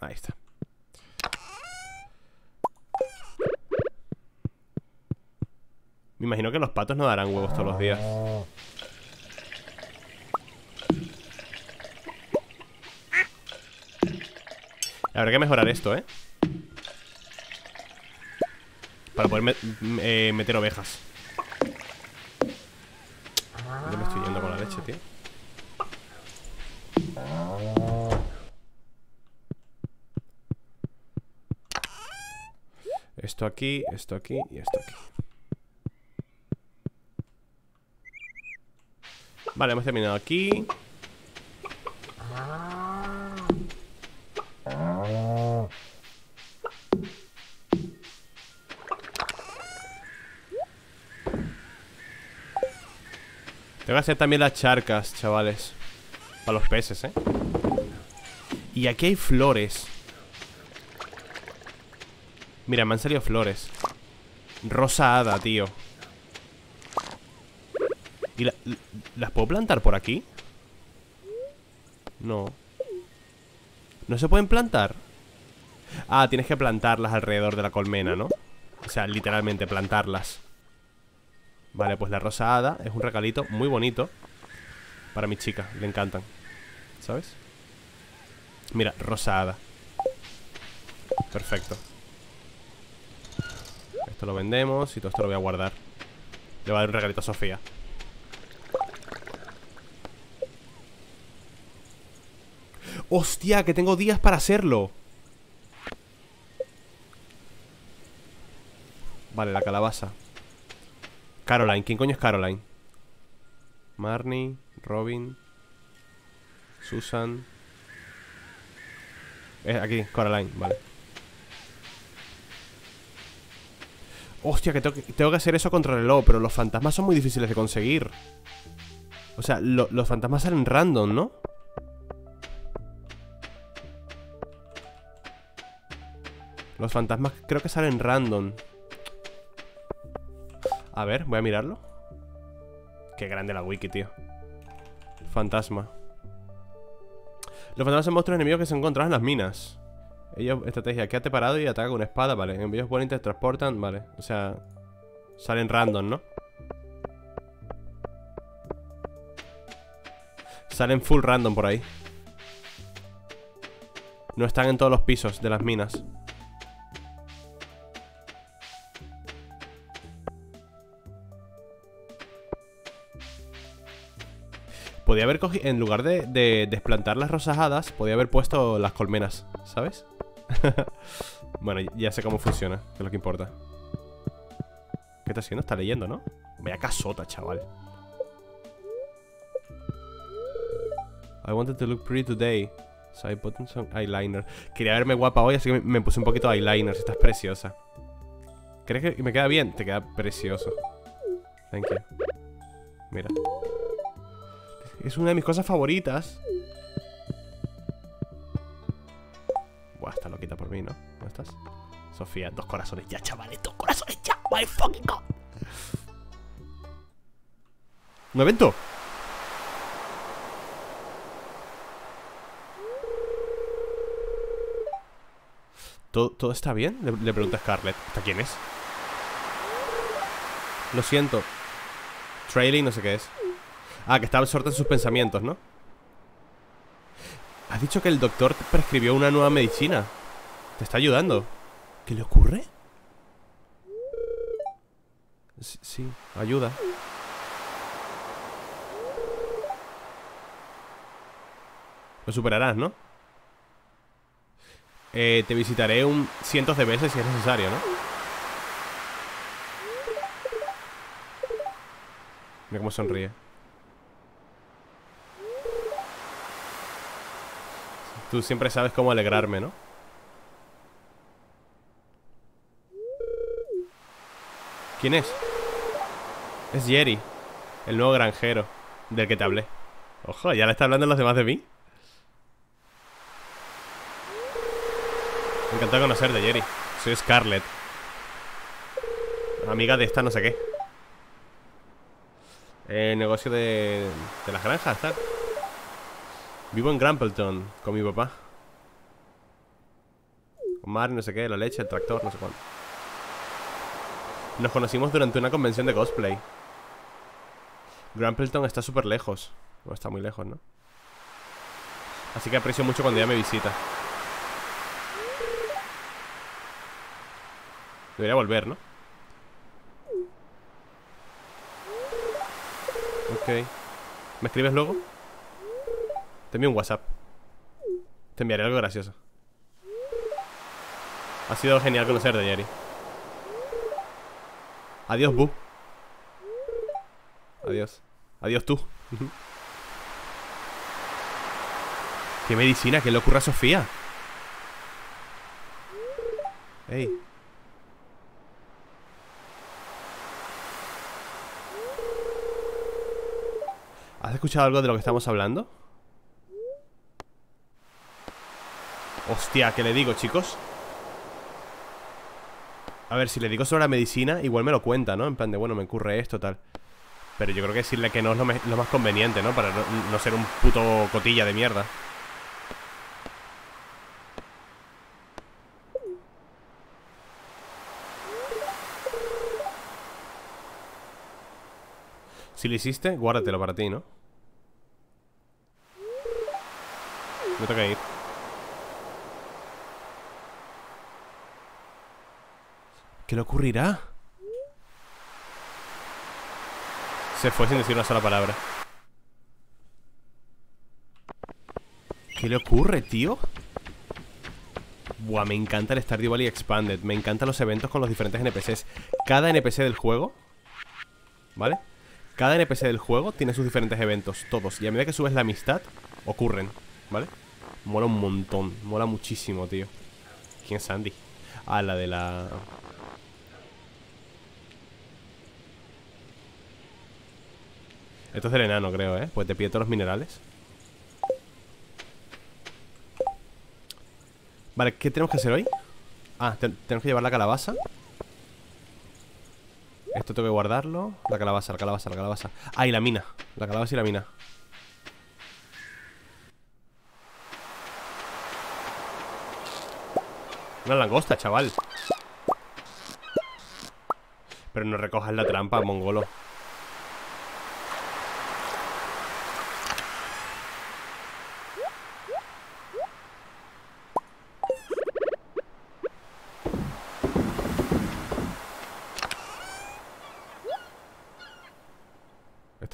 Ahí está. Me imagino que los patos no darán huevos todos los días. Habrá que mejorar esto, ¿eh? Para poder met eh, meter ovejas. Yo me estoy yendo con la leche, tío. Esto aquí, esto aquí y esto aquí. Vale, hemos terminado aquí. Tengo que hacer también las charcas, chavales. Para los peces, ¿eh? Y aquí hay flores. Mira, me han salido flores. Rosa hada, tío. ¿Y la, las puedo plantar por aquí? No. ¿No se pueden plantar? Ah, tienes que plantarlas alrededor de la colmena, ¿no? O sea, literalmente plantarlas. Vale, pues la rosa hada es un regalito muy bonito para mi chica, le encantan, ¿sabes? Mira, rosa hada. Perfecto. Esto lo vendemos y todo esto lo voy a guardar. Le voy a dar un regalito a Sofía. ¡Hostia! Que tengo días para hacerlo. Vale, la calabaza. Caroline, ¿quién coño es Caroline? Marnie, Robin, Susan. Eh, aquí, Caroline, vale. Hostia, que tengo, que tengo que hacer eso contra el reloj. Pero los fantasmas son muy difíciles de conseguir. O sea, lo, los fantasmas salen random, ¿no? Los fantasmas creo que salen random. A ver, voy a mirarlo. Qué grande la wiki, tío. Fantasma. Los fantasmas son monstruos enemigos que se encontraban en las minas. Ellos, estrategia, quédate parado y ataca con una espada, vale. Envíos buenos te transportan, vale. O sea, salen random, ¿no? Salen full random por ahí. No están en todos los pisos de las minas. Podía haber cogido, en lugar de, de desplantar las rosajadas, podía haber puesto las colmenas, ¿sabes? Bueno, ya sé cómo funciona, que es lo que importa. ¿Qué está haciendo? Está leyendo, ¿no? Vaya casota, chaval. I wanted to look pretty today, so I put some eyeliner. Quería verme guapa hoy, así que me puse un poquito de eyeliner. Estás preciosa. ¿Crees que me queda bien? Te queda precioso. Thank you. Mira. Es una de mis cosas favoritas. Buah, está loquita por mí, ¿no? ¿Cómo estás? Sofía, dos corazones ya, chavales. Dos corazones ya. My fucking God. ¿Un evento? ¿Todo, todo está bien? Le, le pregunta a Scarlett. ¿Esta quién es? Lo siento. Trailing, no sé qué es. Ah, que está absorta en sus pensamientos, ¿no? Has dicho que el doctor te prescribió una nueva medicina. Te está ayudando. ¿Qué le ocurre? Sí, sí, ayuda. Lo superarás, ¿no? Eh, te visitaré un cientos de veces si es necesario, ¿no? Mira cómo sonríe. Tú siempre sabes cómo alegrarme, ¿no? ¿Quién es? Es Gerier, el nuevo granjero del que te hablé. Ojo, ya le está hablando los demás de mí. Encantado de conocerte, Gerier. Soy Scarlett, amiga de esta no sé qué. El negocio de, de las granjas, tal. Vivo en Grampleton con mi papá. Omar, no sé qué, la leche, el tractor, no sé cuánto. Nos conocimos durante una convención de cosplay. Grampleton está súper lejos. No, está muy lejos, ¿no? Así que aprecio mucho cuando ella me visita. Debería volver, ¿no? Ok. ¿Me escribes luego? Te envío un WhatsApp. Te enviaré algo gracioso. Ha sido genial conocerte, Gerier. Adiós, Bu. Adiós. Adiós tú. ¿Qué medicina? ¿Qué le ocurre a Sofía? Ey. ¿Has escuchado algo de lo que estamos hablando? Hostia, ¿qué le digo, chicos? A ver, si le digo sobre la medicina, igual me lo cuenta, ¿no? En plan de, bueno, me ocurre esto, tal. Pero yo creo que decirle que no es lo, me lo más conveniente, ¿no? Para no, no ser un puto cotilla de mierda. Si lo hiciste, guárdatelo para ti, ¿no? Me toca ir. ¿Qué le ocurrirá? Se fue sin decir una sola palabra. ¿Qué le ocurre, tío? Buah, me encanta el Stardew Valley Expanded. Me encantan los eventos con los diferentes N P Cs. Cada N P C del juego ¿vale? Cada N P C del juego tiene sus diferentes eventos, todos. Y a medida que subes la amistad, ocurren, ¿vale? Mola un montón, mola muchísimo, tío. ¿Quién es Sandy? Ah, la de la... Esto es del enano, creo, ¿eh? Pues te pide todos los minerales. Vale, ¿qué tenemos que hacer hoy? Ah, te tenemos que llevar la calabaza. Esto tengo que guardarlo. La calabaza, la calabaza, la calabaza. Ah, y la mina. La calabaza y la mina. Una langosta, chaval. Pero no recojas la trampa, mongolo.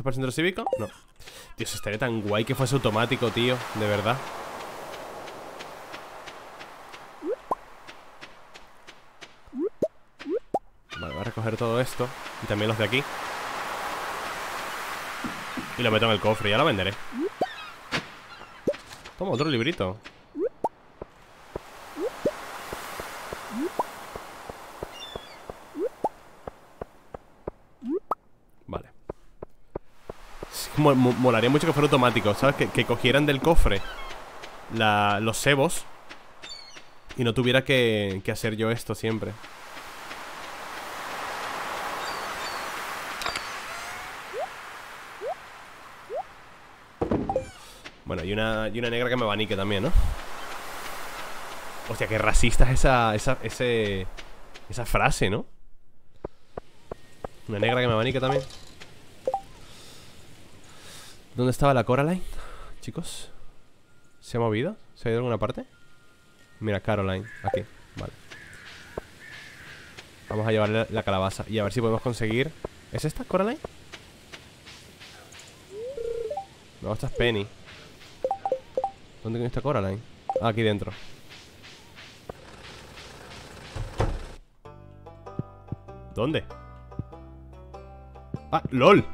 ¿Para el centro cívico? No. Dios, estaría tan guay que fuese automático, tío. De verdad. Vale, voy a recoger todo esto. Y también los de aquí. Y lo meto en el cofre, ya lo venderé. Toma, otro librito. Molaría mucho que fuera automático, ¿sabes? Que, que cogieran del cofre la, los cebos y no tuviera que, que hacer yo esto siempre. Bueno, y una, y una negra que me abanique también, ¿no? Hostia, qué racista es esa, esa, ese, esa frase, ¿no? Una negra que me abanique también. ¿Dónde estaba la Caroline? Chicos, ¿se ha movido? ¿Se ha ido a alguna parte? Mira, Caroline, aquí, vale. Vamos a llevarle la calabaza y a ver si podemos conseguir... ¿Es esta, Caroline? No, esta es Penny. ¿Dónde está Caroline? Ah, aquí dentro. ¿Dónde? Ah, LOL.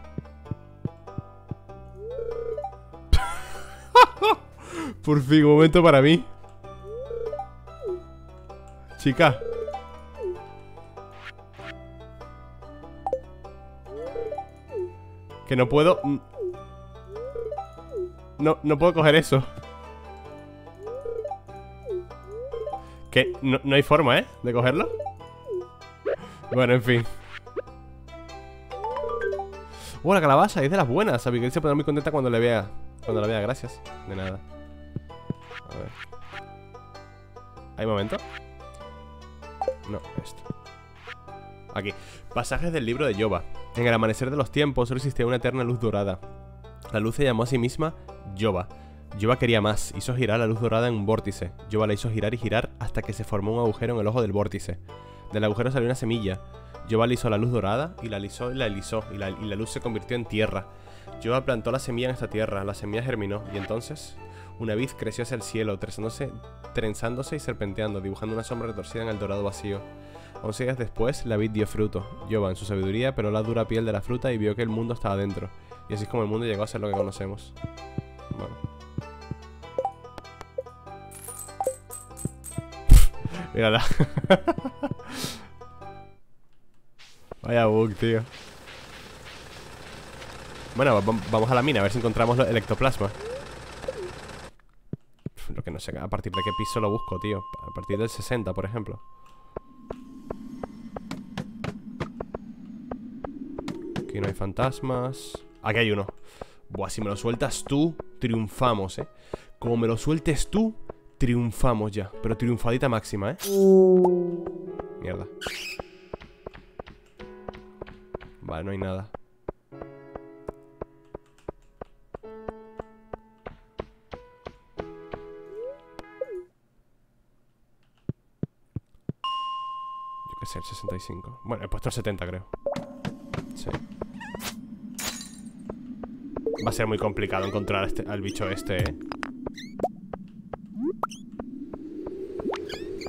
Por fin, un momento para mí. Chica. Que no puedo... No, no puedo coger eso. Que no, no hay forma, ¿eh? De cogerlo. Bueno, en fin. ¡Oh, la calabaza! Es de las buenas. A Miguel se pondrá muy contenta cuando le vea. Cuando la vea, gracias. De nada. A ver. ¿Hay momento? No, esto. Aquí. Pasajes del libro de Yoba. En el amanecer de los tiempos solo existía una eterna luz dorada. La luz se llamó a sí misma Yoba. Yoba quería más. Hizo girar la luz dorada en un vórtice. Yoba la hizo girar y girar hasta que se formó un agujero en el ojo del vórtice. Del agujero salió una semilla. Yoba alisó la luz dorada y la alisó y la alisó y la, y la luz se convirtió en tierra. Yoba plantó la semilla en esta tierra. La semilla germinó y entonces... Una vid creció hacia el cielo, trenzándose, trenzándose y serpenteando, dibujando una sombra retorcida en el dorado vacío. Once días después, la vid dio fruto. Yoba, en su sabiduría, peló la dura piel de la fruta y vio que el mundo estaba dentro. Y así es como el mundo llegó a ser lo que conocemos. Bueno. Mírala. Vaya bug, tío. Bueno, vamos a la mina, a ver si encontramos el ectoplasma. Lo que no sé, a partir de qué piso lo busco, tío. A partir del sesenta, por ejemplo. Aquí no hay fantasmas. Aquí hay uno. Buah, si me lo sueltas tú, triunfamos, eh. Como me lo sueltes tú, triunfamos ya. Pero triunfadita máxima, eh. Mierda. Vale, no hay nada. El sesenta y cinco. Bueno, he puesto el setenta, creo. Sí. Va a ser muy complicado encontrar este, al bicho este, ¿eh?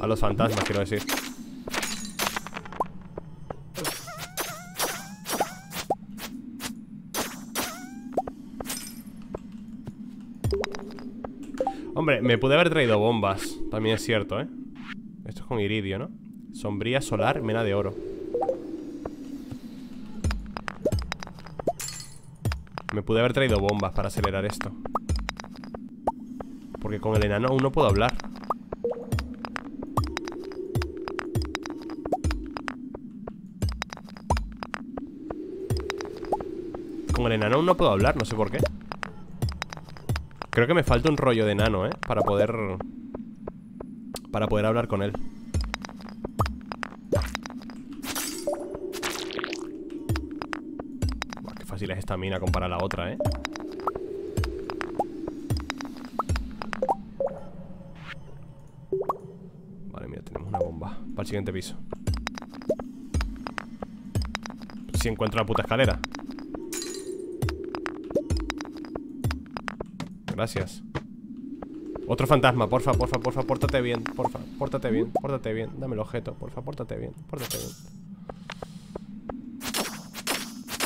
A los fantasmas, quiero decir. Hombre, me pude haber traído bombas. También es cierto, ¿eh? Esto es con iridio, ¿no? Sombría solar, mena de oro. Me pude haber traído bombas para acelerar esto. Porque con el enano aún no puedo hablar. Con el enano aún no puedo hablar, no sé por qué. Creo que me falta un rollo de enano, ¿eh? Para poder... Para poder hablar con él. Fácil es esta mina comparada a la otra, ¿eh? Vale, mira, tenemos una bomba. Para el siguiente piso. Si encuentro la puta escalera. Gracias. Otro fantasma, porfa, porfa, porfa, pórtate bien. Porfa, pórtate bien, pórtate bien. Dame el objeto, porfa, pórtate bien, pórtate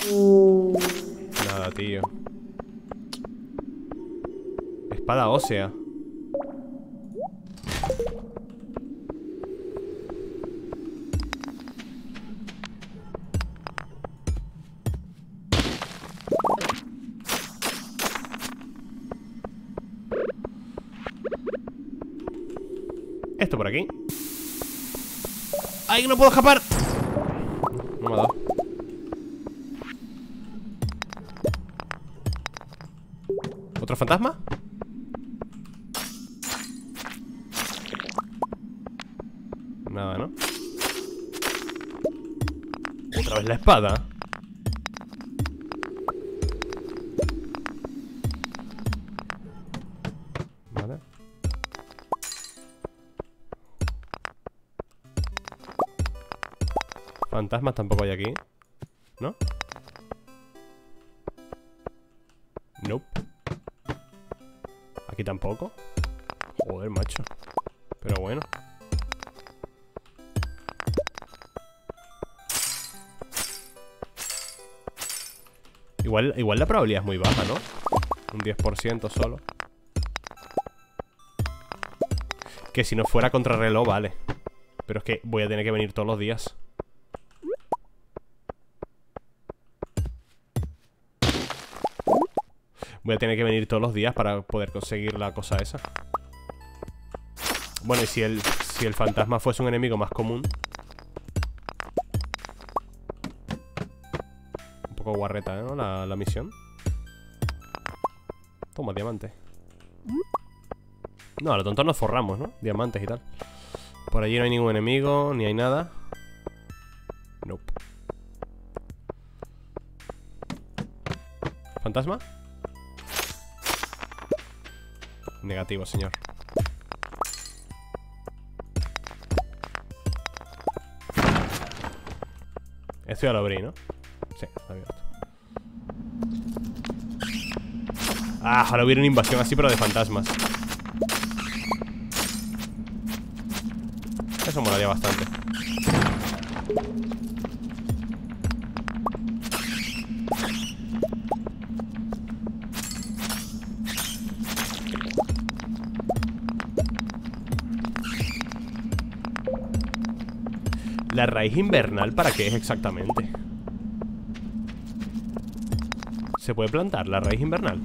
bien. Nada, tío. Espada ósea. Esto por aquí. ¡Ay, no puedo escapar! No me ha dado. ¿Otro fantasma? Nada, ¿no? Otra vez la espada. Vale. Fantasmas tampoco hay aquí, ¿no? Nope. Aquí tampoco. Joder, macho. Pero bueno. Igual, igual la probabilidad es muy baja, ¿no? Un diez por ciento solo. Que si no fuera contrarreloj, vale. Pero es que voy a tener que venir todos los días. Voy a tener que venir todos los días para poder conseguir la cosa esa. Bueno, y si el, si el fantasma fuese un enemigo más común. Un poco guarreta, ¿eh? ¿No? La, la misión. Toma, diamante. No, a lo tonto nos forramos, ¿no? Diamantes y tal. Por allí no hay ningún enemigo, ni hay nada. Nope. ¿Fantasma? Negativo, señor. Esto ya lo abrí, ¿no? Sí, está abierto. Ah, ahora hubiera una invasión así, pero de fantasmas. Eso molaría bastante. ¿La raíz invernal para qué es exactamente? ¿Se puede plantar la raíz invernal?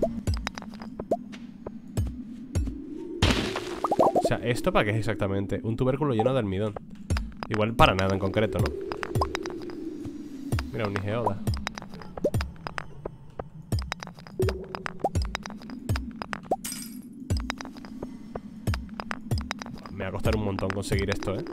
O sea, ¿esto para qué es exactamente? Un tubérculo lleno de almidón. Igual para nada en concreto, ¿no? Mira, un geoda. Me va a costar un montón conseguir esto, ¿eh?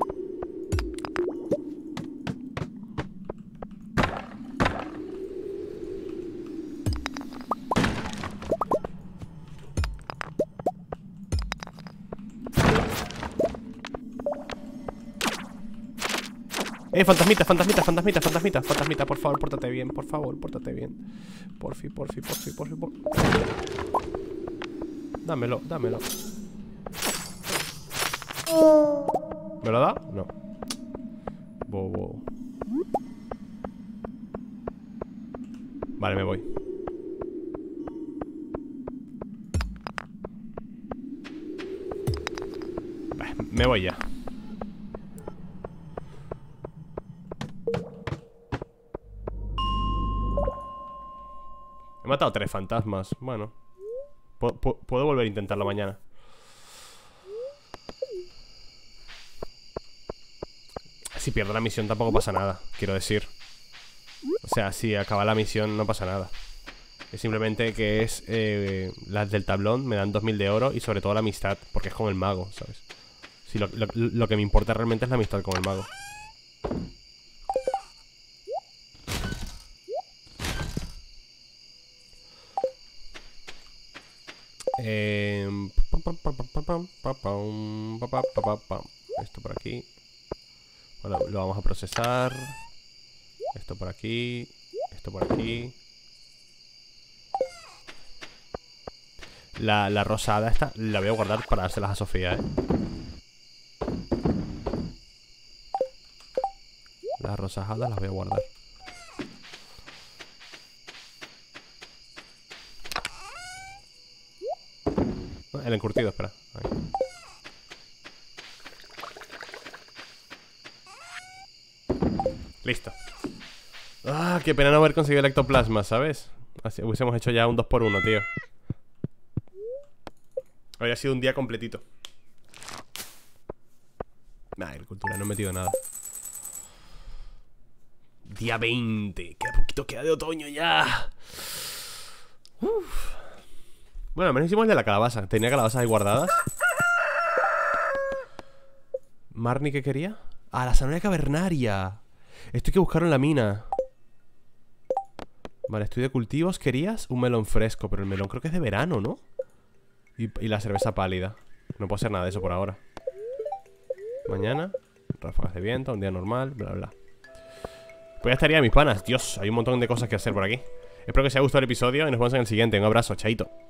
Eh, fantasmita, fantasmita, fantasmita, fantasmita, fantasmita, por favor, pórtate bien, por favor, pórtate bien. Porfi, porfi, porfi, porfi, porfi. Dámelo, dámelo. ¿Me lo da? No. Bobo. Vale, me voy. Me voy ya. He matado tres fantasmas. Bueno, puedo volver a intentarlo mañana. Si pierdo la misión tampoco pasa nada, quiero decir. O sea, si acaba la misión no pasa nada. Es simplemente que es... Eh, las del tablón me dan dos mil de oro y sobre todo la amistad, porque es con el mago, ¿sabes? Si lo, lo, lo que me importa realmente es la amistad con el mago. Eh... Esto por aquí. Bueno, lo vamos a procesar. Esto por aquí. Esto por aquí. La, la rosada esta la voy a guardar para dárselas a Sofía, ¿eh? Las rosadas las voy a guardar. El encurtido, espera. Ahí. Listo. Ah, qué pena no haber conseguido el ectoplasma, ¿sabes? Así hubiésemos hecho ya un dos por uno, tío. Hoy ha sido un día completito. Nah, agricultura, no he metido nada. Día veinte. Queda poquito, queda de otoño ya. Uf. Bueno, al menos hicimos el de la calabaza. Tenía calabazas ahí guardadas. ¿Marnie qué quería? Ah, la zanahoria cavernaria. Esto hay que buscarlo en la mina. Vale, estudio de cultivos. Querías un melón fresco, pero el melón creo que es de verano, ¿no? Y, y la cerveza pálida. No puedo hacer nada de eso por ahora. Mañana, ráfagas de viento, un día normal, bla, bla. Pues ya estaría, mis panas. Dios, hay un montón de cosas que hacer por aquí. Espero que os haya gustado el episodio y nos vemos en el siguiente. Un abrazo, chaito.